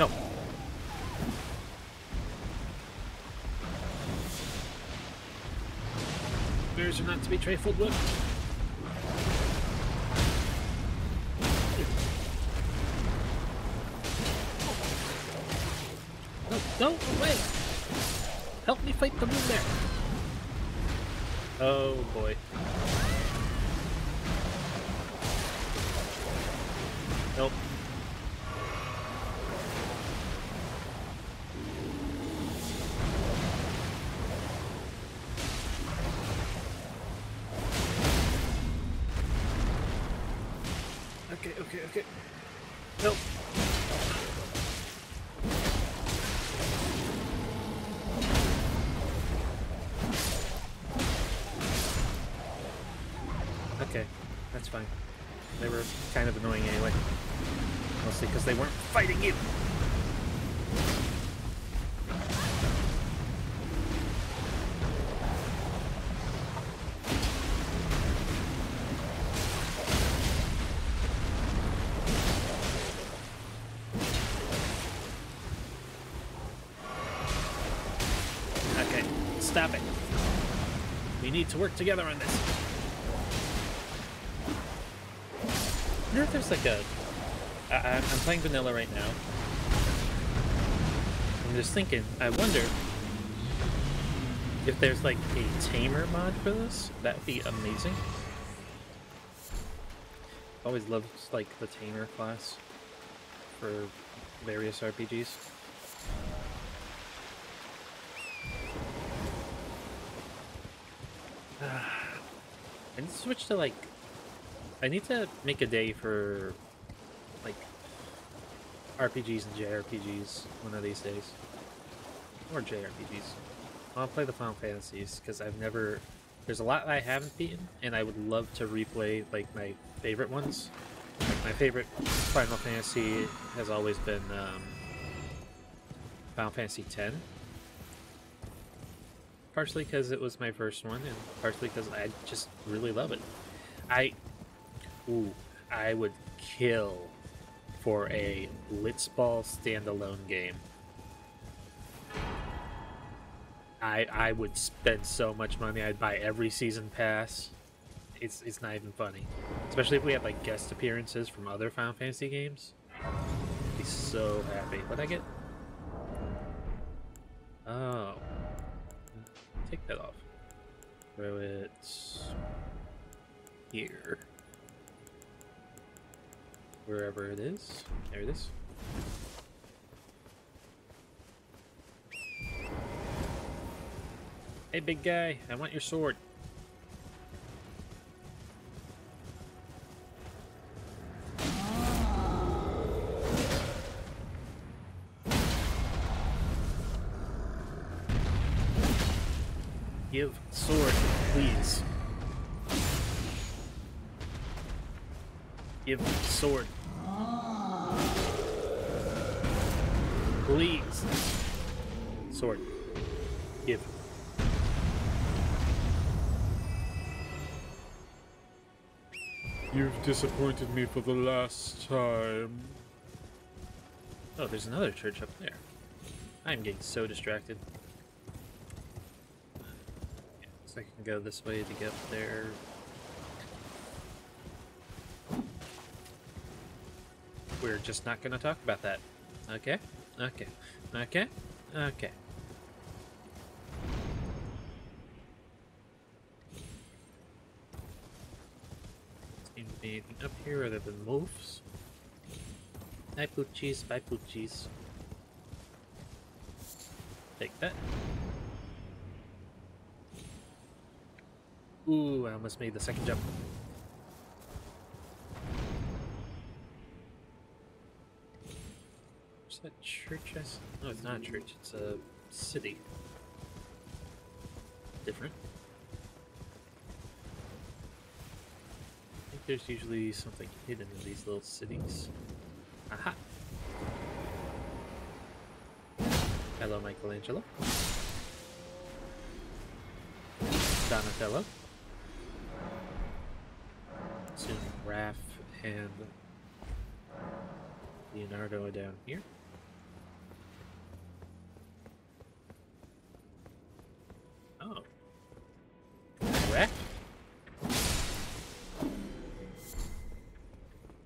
No. Bears are not to be trifled with. No, away! Help me fight the moon there! Oh boy. Nope. Okay. Nope. Because they weren't fighting you. Stop it. We need to work together on this. I wonder if there's like a... I'm playing vanilla right now. I'm just thinking, I wonder if there's like a tamer mod for this. That'd be amazing. Always loved like the tamer class for various RPGs. I need to switch to like... I need to make a day for like RPGs and JRPGs one of these days. Or JRPGs. I'll play the Final Fantasies because I've never... There's a lot I haven't beaten and I would love to replay like my favorite ones. Like, my favorite Final Fantasy has always been Final Fantasy X. Partially because it was my first one, and partially because I just really love it. I would kill for a Blitzball standalone game. I would spend so much money. I'd buy every season pass. It's not even funny. Especially if we had like guest appearances from other Final Fantasy games. I'd be so happy. What'd I get? Oh. Take that off. Throw it here. Wherever it is. There it is. Hey, big guy, I want your sword. Give sword, please. Give sword. Please. Sword. Give. You've disappointed me for the last time. Oh, there's another church up there. I'm getting so distracted. I can go this way to get up there. We're just not gonna talk about that. Okay? Okay. Okay? Okay. Seems to be anything up here other than wolves. Bye poochies, bye poochies. Take that. Ooh, I almost made the second jump. Where's that church? No, it's not a church, it's a city. Different. I think there's usually something hidden in these little cities. Aha! Hello, Michelangelo. Donatello. Soon Raph and Leonardo are down here. Oh. Raph.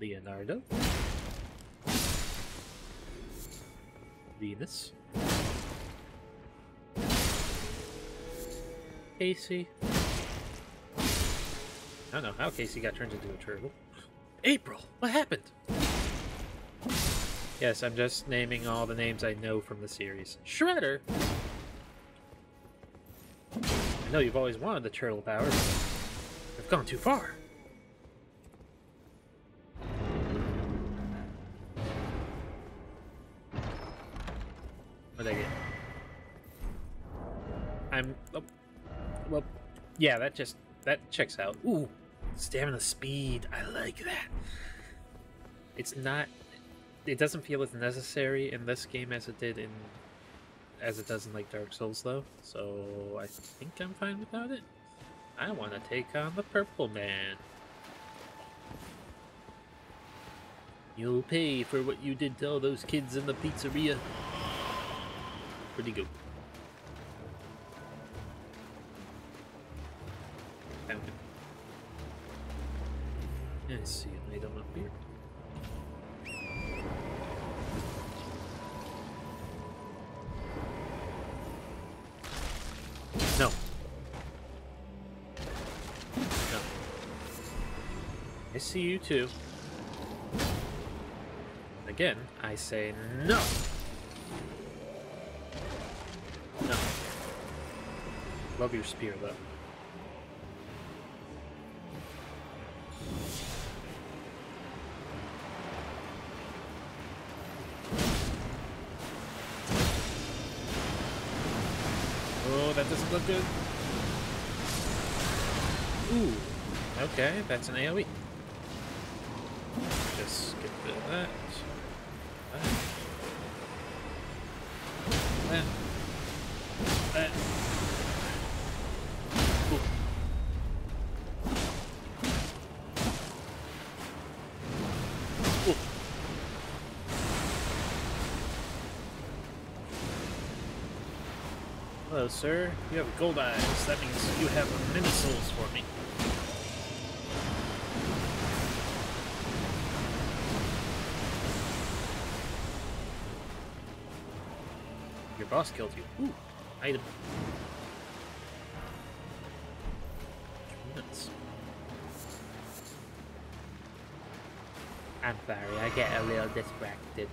Leonardo. Venus. Casey. I don't know how Casey got turned into a turtle. April! What happened? Yes, I'm just naming all the names I know from the series. Shredder! I know you've always wanted the turtle power, but I've gone too far. What'd I get? I'm... Oh, well, yeah, that just... That checks out. Ooh, stamina speed. I like that. It's not... It doesn't feel as necessary in this game as it did in... As it does in, like, Dark Souls, though. So, I think I'm fine without it. I want to take on the purple man. You'll pay for what you did to all those kids in the pizzeria. Pretty good. found it. I see it made them up here. No. No. I see you too. Again, I say no. No. Love your spear, though. Oh, that doesn't look good. Ooh. Okay, that's an AoE. Just skip that. Cool. Cool. Hello, sir. You have gold eyes. That means you have many souls for me. Boss killed you. Ooh, item. Nuts. I'm sorry, I get a little distracted.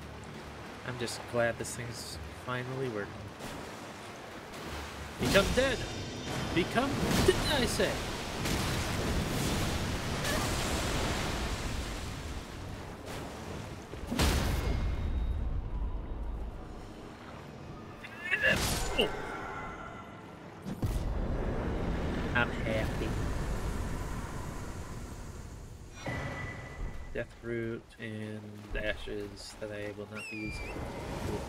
I'm just glad this thing's finally working. Become dead! Become dead, I say! That I will not be using. Cool.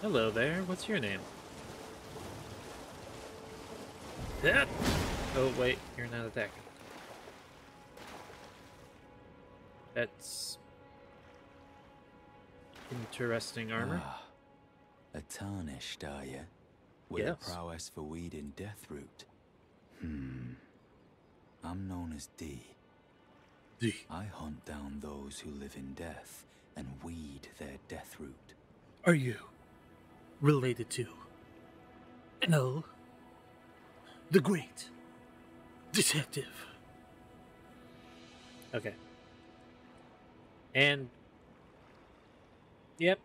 Hello there, what's your name? That. Oh wait, you're not attacking. That's interesting armor. Ah, a tarnished, are you? With yes. A prowess for weed and death root. Hmm. I'm known as D. I hunt down those who live in death and weed their death root. Are you related to Enel, the great detective? Okay. And yep.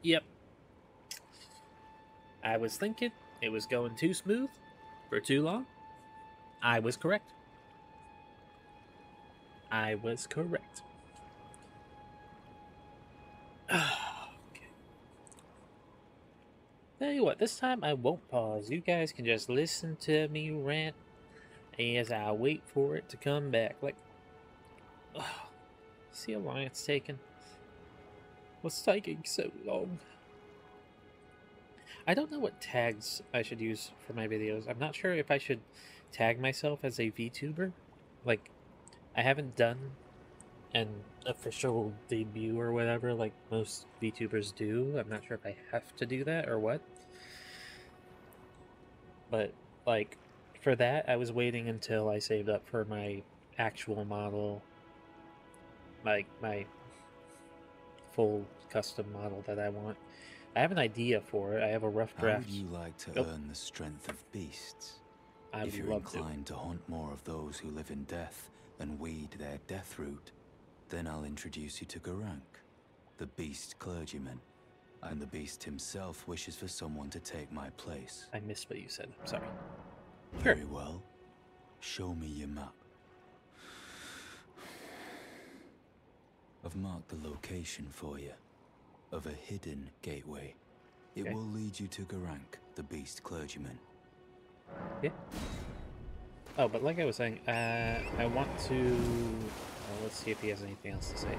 Yep. I was thinking it was going too smooth for too long. I was correct. I was correct. Okay. Tell you what, this time I won't pause. You guys can just listen to me rant as I wait for it to come back. Like, see how long it's taken? What's taking so long? I don't know what tags I should use for my videos. I'm not sure if I should tag myself as a VTuber. Like, I haven't done an official debut or whatever like most VTubers do. I'm not sure if I have to do that or what. But, like, for that, I was waiting until I saved up for my actual model. Like, my full custom model that I want. I have an idea for it. I have a rough draft. How would you like to earn the strength of beasts? I would love to. If you're inclined to hunt more of those who live in death and weed their death root, then I'll introduce you to Gurranq, the Beast Clergyman, and the Beast himself wishes for someone to take my place. I missed what you said, I'm sorry. Very well. Show me your map. I've marked the location for you, of a hidden gateway. It will lead you to Gurranq, the Beast Clergyman. Yeah. Oh, but like I was saying, I want to... Well, let's see if he has anything else to say.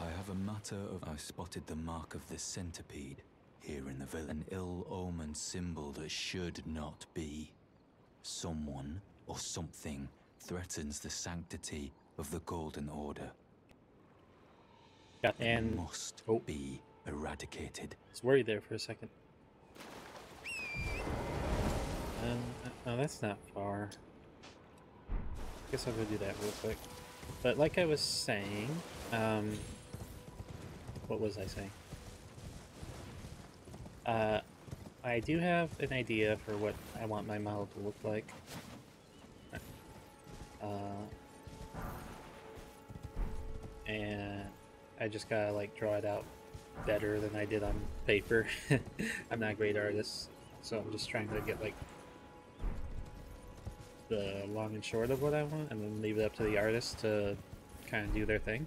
I have a matter of... I spotted the mark of the centipede here in the village. An ill-omened symbol that should not be. Someone or something threatens the sanctity of the Golden Order. And must be eradicated. I was worried there for a second. No, that's not far. I guess I'll go do that real quick. But like I was saying, what was I saying? I do have an idea for what I want my model to look like. And I just gotta like draw it out better than I did on paper. I'm not a great artist, so I'm just trying to get like the long and short of what I want, and then leave it up to the artist to kind of do their thing.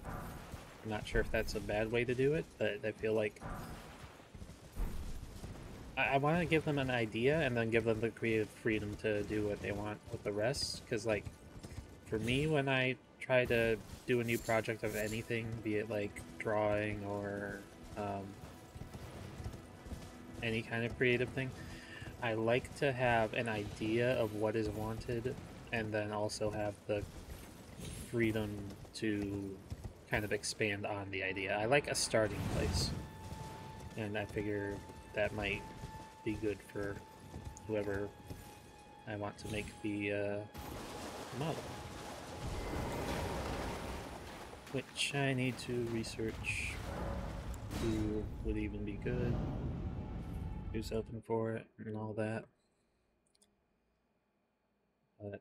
I'm not sure if that's a bad way to do it, but I feel like I want to give them an idea and then give them the creative freedom to do what they want with the rest, because like for me, when I try to do a new project of anything, be it like drawing or any kind of creative thing, I like to have an idea of what is wanted and then also have the freedom to kind of expand on the idea. I like a starting place, and I figure that might be good for whoever I want to make the model. Which I need to research who would even be good, who's open for it, and all that. But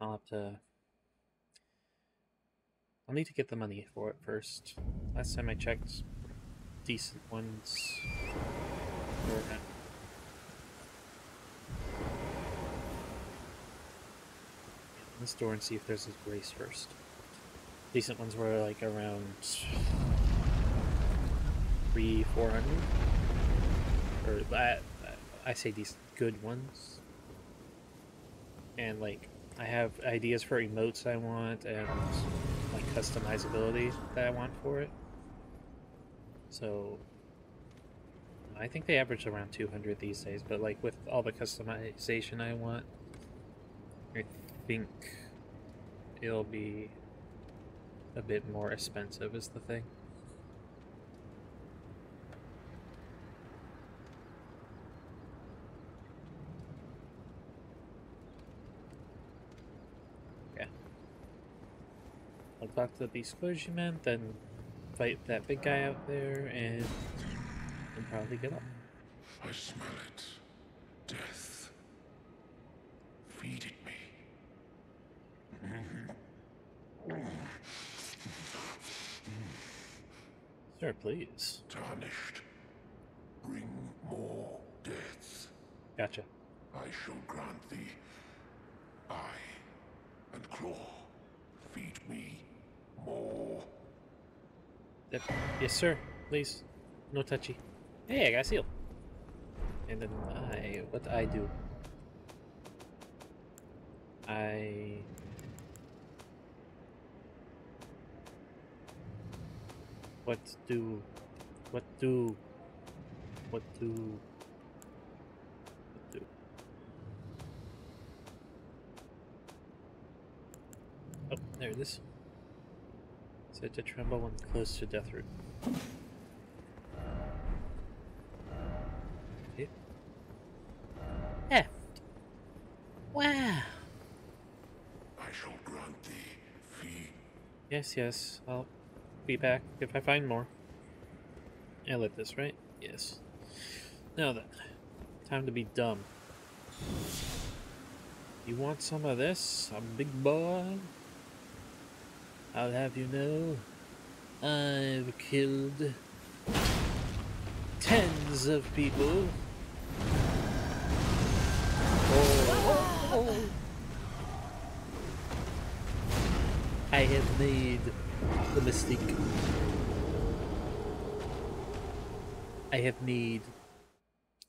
I'll have to... I'll need to get the money for it first. Last time I checked, decent ones were... Let's door and see if there's a race first. Decent ones were like around 300-400. Or I say decent, good ones. And like I have ideas for emotes I want and like customizability that I want for it. So I think they average around 200 these days, but like with all the customization I want, I think it'll be a bit more expensive is the thing. Yeah. I'll talk to the Beast Clergyman, then fight that big guy out there, and I'll probably get up. I smell it. Death. Feed it me. Sir, please. Tarnished. Bring more deaths. Gotcha. I shall grant thee eye and claw. Feed me more. Yes, sir. Please. No touchy. Hey, I got a seal. And then what I do? What do? Oh, there it is. Set to tremble when close to death root. Okay. Heft. Wow. I shall grant thee fee. Yes, yes. I'll be back if I find more. I lit this, right? Yes. Now then, time to be dumb. You want some of this? I'm big boy. I'll have you know, I've killed tens of people. Oh. Oh. I have made the mistake. I have made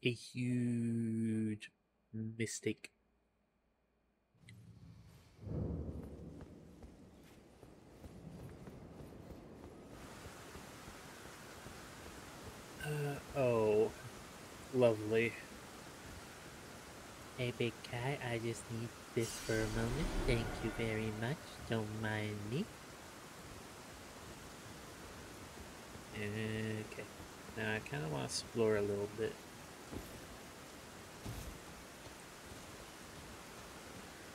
a huge mistake. Oh, lovely. Hey, big guy, I just need this for a moment. Thank you very much. Don't mind me. Okay, now I kind of want to explore a little bit.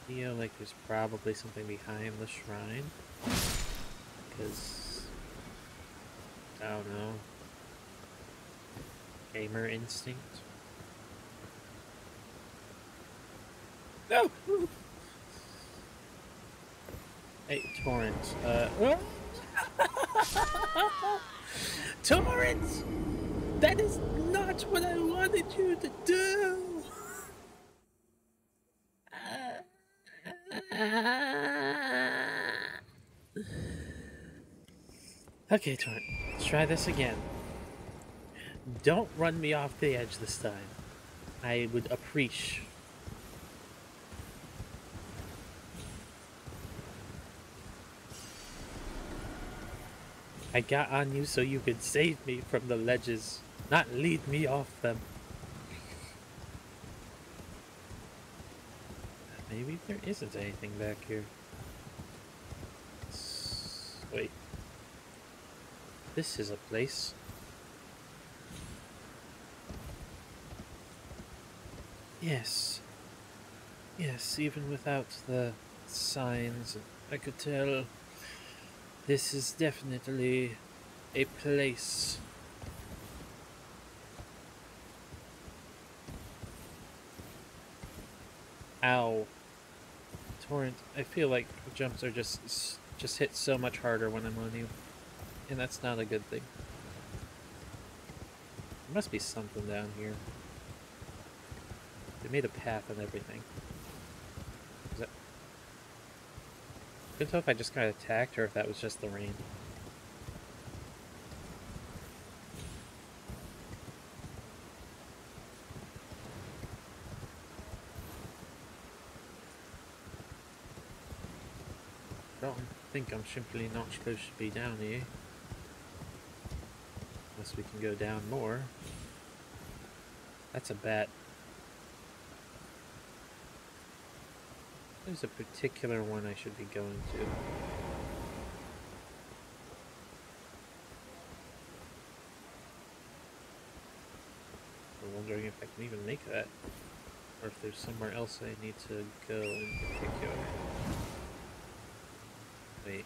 feel like there's probably something behind the shrine. Because, I don't know, gamer instinct. No! Hey, Torrent. Torrent! That is not what I wanted you to do! Okay, Torrent. Let's try this again. Don't run me off the edge this time. I would appreciate. I got on you so you could save me from the ledges, not lead me off them. Maybe there isn't anything back here. Wait. This is a place. Yes. Yes, even without the signs, I could tell. This is definitely a place. Ow. Torrent, I feel like jumps are just hit so much harder when I'm on you. And that's not a good thing. There must be something down here. They made a path and everything. I couldn't tell if I just got attacked or if that was just the rain. I don't think I'm simply not supposed to be down here. Unless we can go down more. That's a bat. There's a particular one I should be going to. I'm wondering if I can even make that. Or if there's somewhere else I need to go in particular. Wait.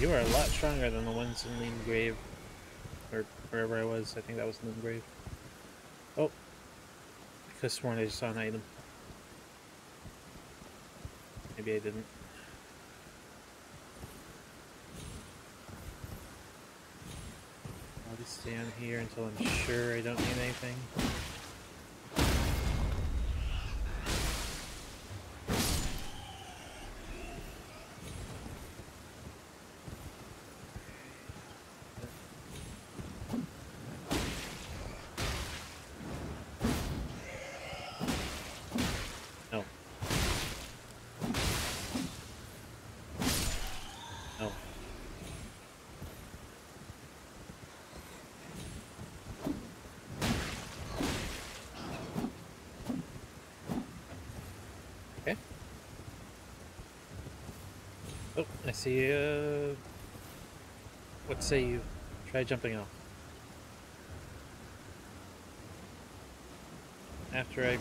You are a lot stronger than the ones in Limgrave, or wherever I was. I think that was Limgrave. Oh, I could have sworn I just saw an item. Maybe I didn't. I'll just stay on here until I'm sure I don't need anything. I see, what say you? Try jumping off. After I...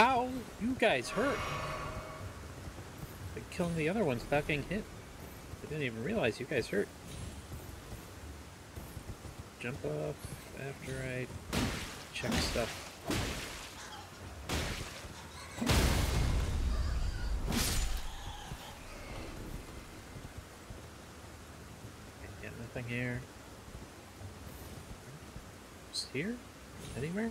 Ow! You guys hurt! Like killing the other ones without getting hit. I didn't even realize you guys hurt. Jump off after I check stuff. Here. Just here? Anywhere?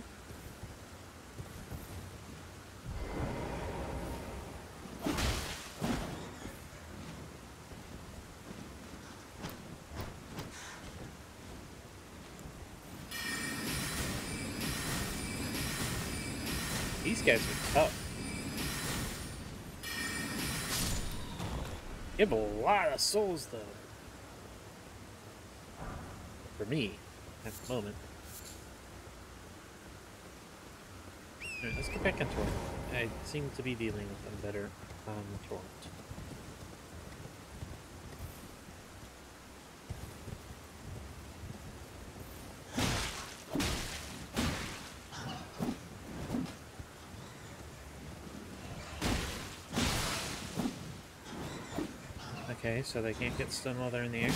These guys are tough. Give a lot of souls though. For me, at the moment. Alright, let's get back on Torrent. I seem to be dealing with them better on Torrent. Okay, so they can't get stunned while they're in the air.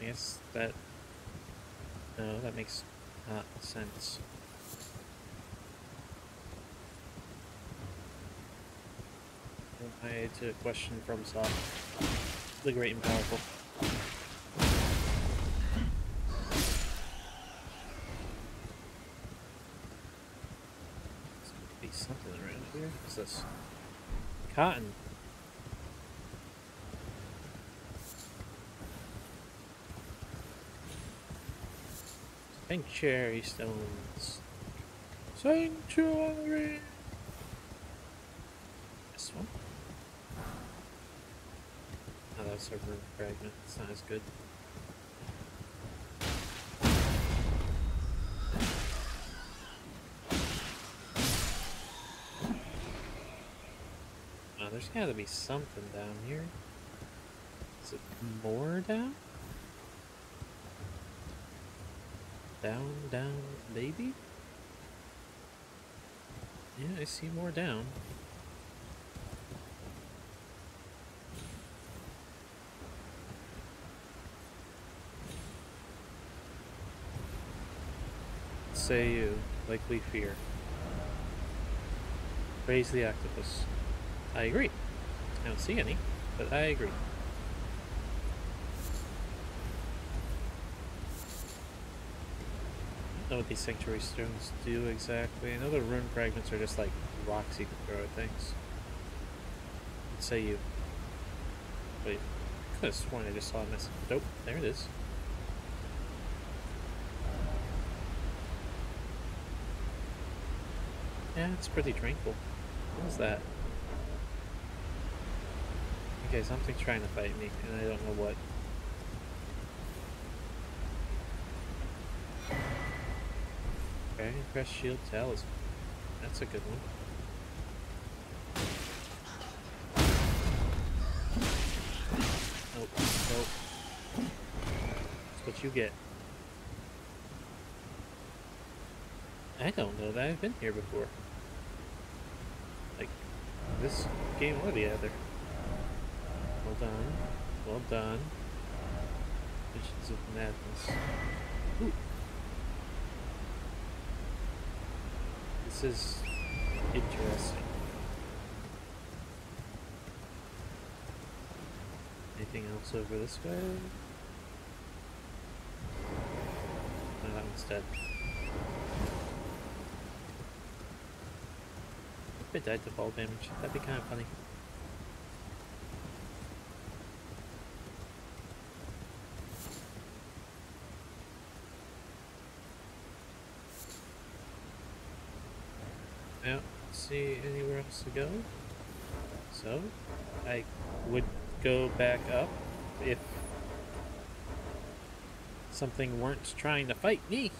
I guess that... No, that makes not sense. I to question FromSoft, the great and powerful. There's going to be something around here. What's this? Cotton. Sanctuary stones. Sanctuary! This one? Oh, that's a rune fragment. It's not as good. Oh, there's gotta be something down here. Is it more down? Down, down, baby? Yeah, I see more down. Say you, like we fear. Raise the octopus. I agree. I don't see any, but I agree. I don't know what these sanctuary stones do exactly. I know the rune fragments are just like rocks you can throw at things. Let's say you. Wait, I could have sworn I just saw a mess. Nope, there it is. Yeah, it's pretty tranquil. What was that? Okay, something's trying to fight me, and I don't know what. Crash shield talisman. That's a good one. Nope, nope. That's what you get. I don't know that I've been here before. Like, this game or the other. Well done. Well done. Visions of madness. Ooh. This is interesting. Anything else over this way? No, that one's dead. If it died to fall damage, that'd be kind of funny. See anywhere else to go, so I would go back up if something weren't trying to fight me.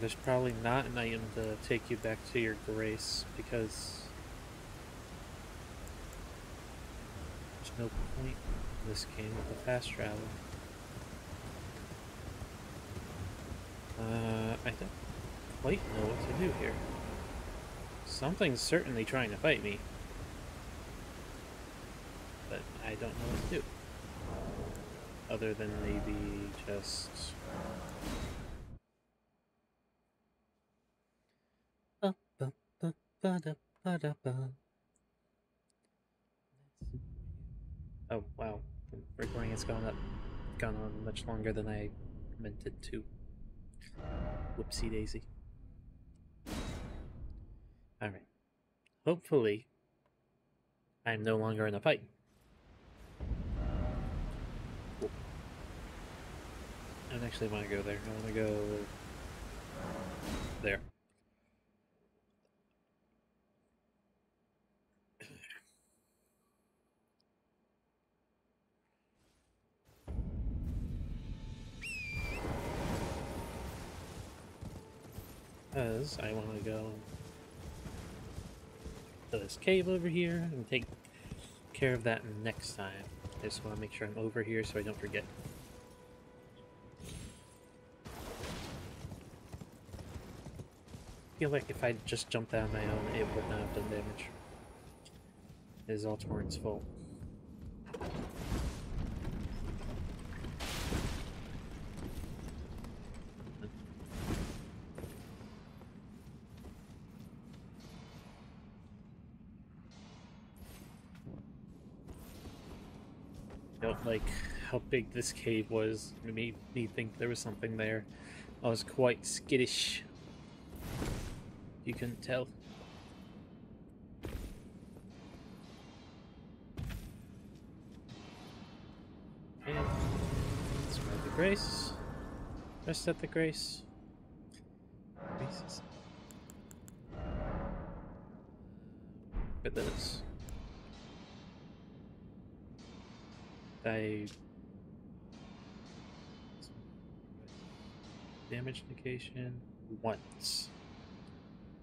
There's probably not an item to take you back to your grace, because there's no point in this game with the fast travel. I don't quite know what to do here. Something's certainly trying to fight me, but I don't know what to do. Other than maybe just... Oh wow, the recording has gone on much longer than I meant it to. Whoopsie daisy. Alright. Hopefully I'm no longer in a fight. Cool. I don't actually want to go there. I want to go there. Because I want to go to this cave over here and take care of that next time. I just want to make sure I'm over here so I don't forget. I feel like if I just jumped out on my own, it would not have done damage. It is all Torrent's fault. Like how big this cave was, it made me think there was something there. I was quite skittish. You couldn't tell. And let's grab the grace. Rest at the grace. Graces. Look at those. Damage negation once,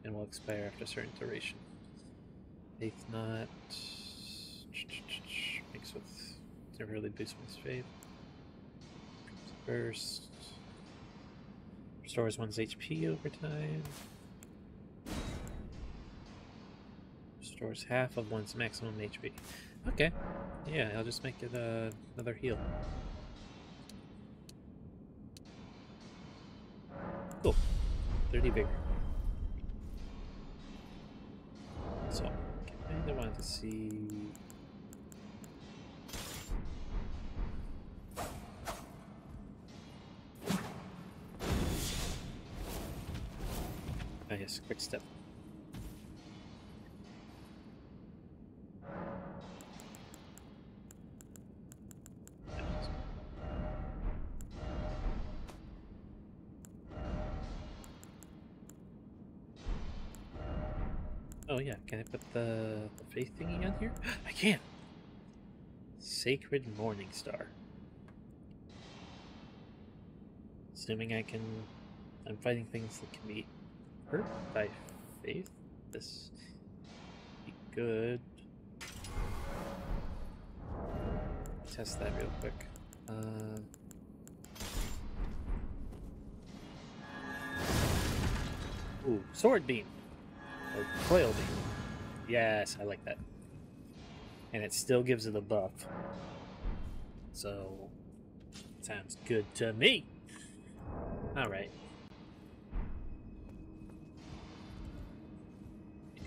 and will expire after a certain duration. Faith Knot mixed with temporarily boosts one's faith. Burst restores one's HP over time. Restores half of one's maximum HP. Okay. Yeah, I'll just make it another heal. Cool. 30 bigger. So, I kinda wanted to see... I guess, quick step. Oh yeah, can I put the faith thingy on here? I can! Sacred Morning Star. Assuming I can... I'm fighting things that can be hurt by faith. This would be good. Test that real quick. Ooh, Sword Beam! Or coil beam. Yes, I like that. And it still gives it a buff. So, sounds good to me. Alright.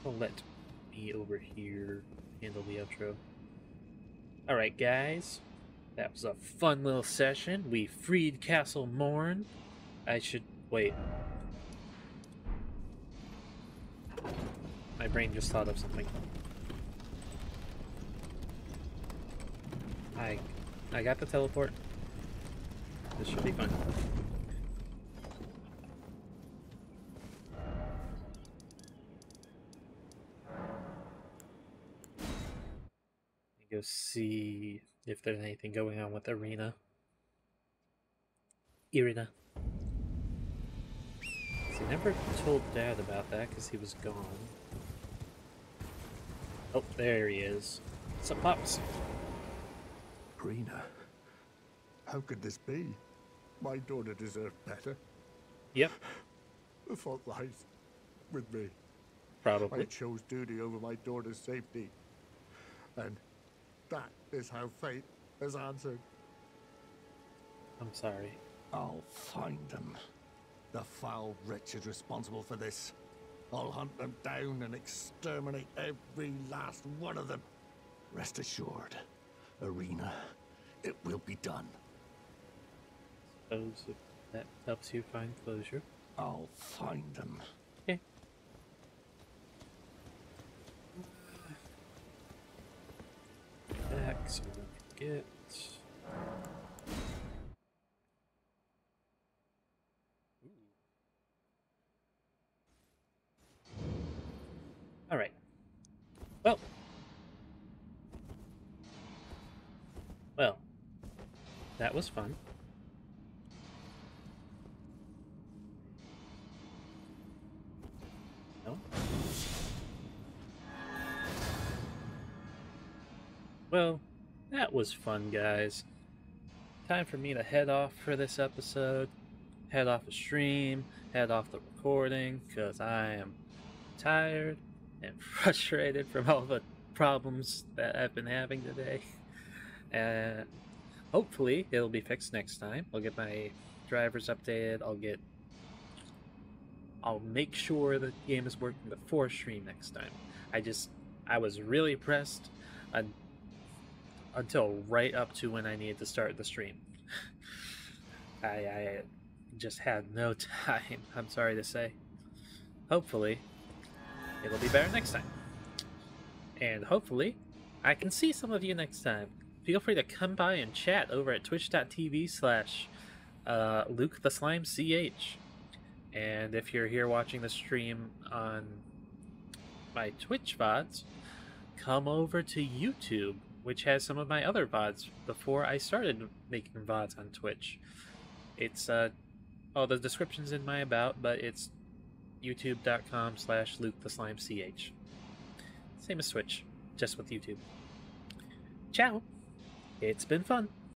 I'll let me over here handle the outro. Alright, guys. That was a fun little session. We freed Castle Morne. I should... wait. My brain just thought of something. I got the teleport. This should be fun. Go see if there's anything going on with Irina. Irina. See, I never told Dad about that because he was gone. Oh, there he is. What's up, Pops? Irina, how could this be? My daughter deserved better. Yep. The fault lies with me. Probably. I chose duty over my daughter's safety. And that is how fate has answered. I'm sorry. I'll find them. The foul wretches responsible for this. I'll hunt them down and exterminate every last one of them. Rest assured, Irina, it will be done. Suppose if that helps you find closure. I'll find them. Okay. Back so we don't forget. Well, that was fun. No. Well, that was fun, guys. Time for me to head off for this episode. Head off the stream, head off the recording, because I am tired and frustrated from all the problems that I've been having today. And hopefully it'll be fixed next time. I'll get my drivers updated. I'll make sure the game is working before stream next time. I was really pressed until right up to when I needed to start the stream. I just had no time, I'm sorry to say. Hopefully it'll be better next time. And hopefully I can see some of you next time. Feel free to come by and chat over at twitch.tv/LukeTheSlimeCH. And if you're here watching the stream on my Twitch VODs, come over to YouTube, which has some of my other VODs before I started making VODs on Twitch. It's, oh, the description's in my about, but it's youtube.com/LukeTheSlimeCH. Same as Twitch, just with YouTube. Ciao! It's been fun.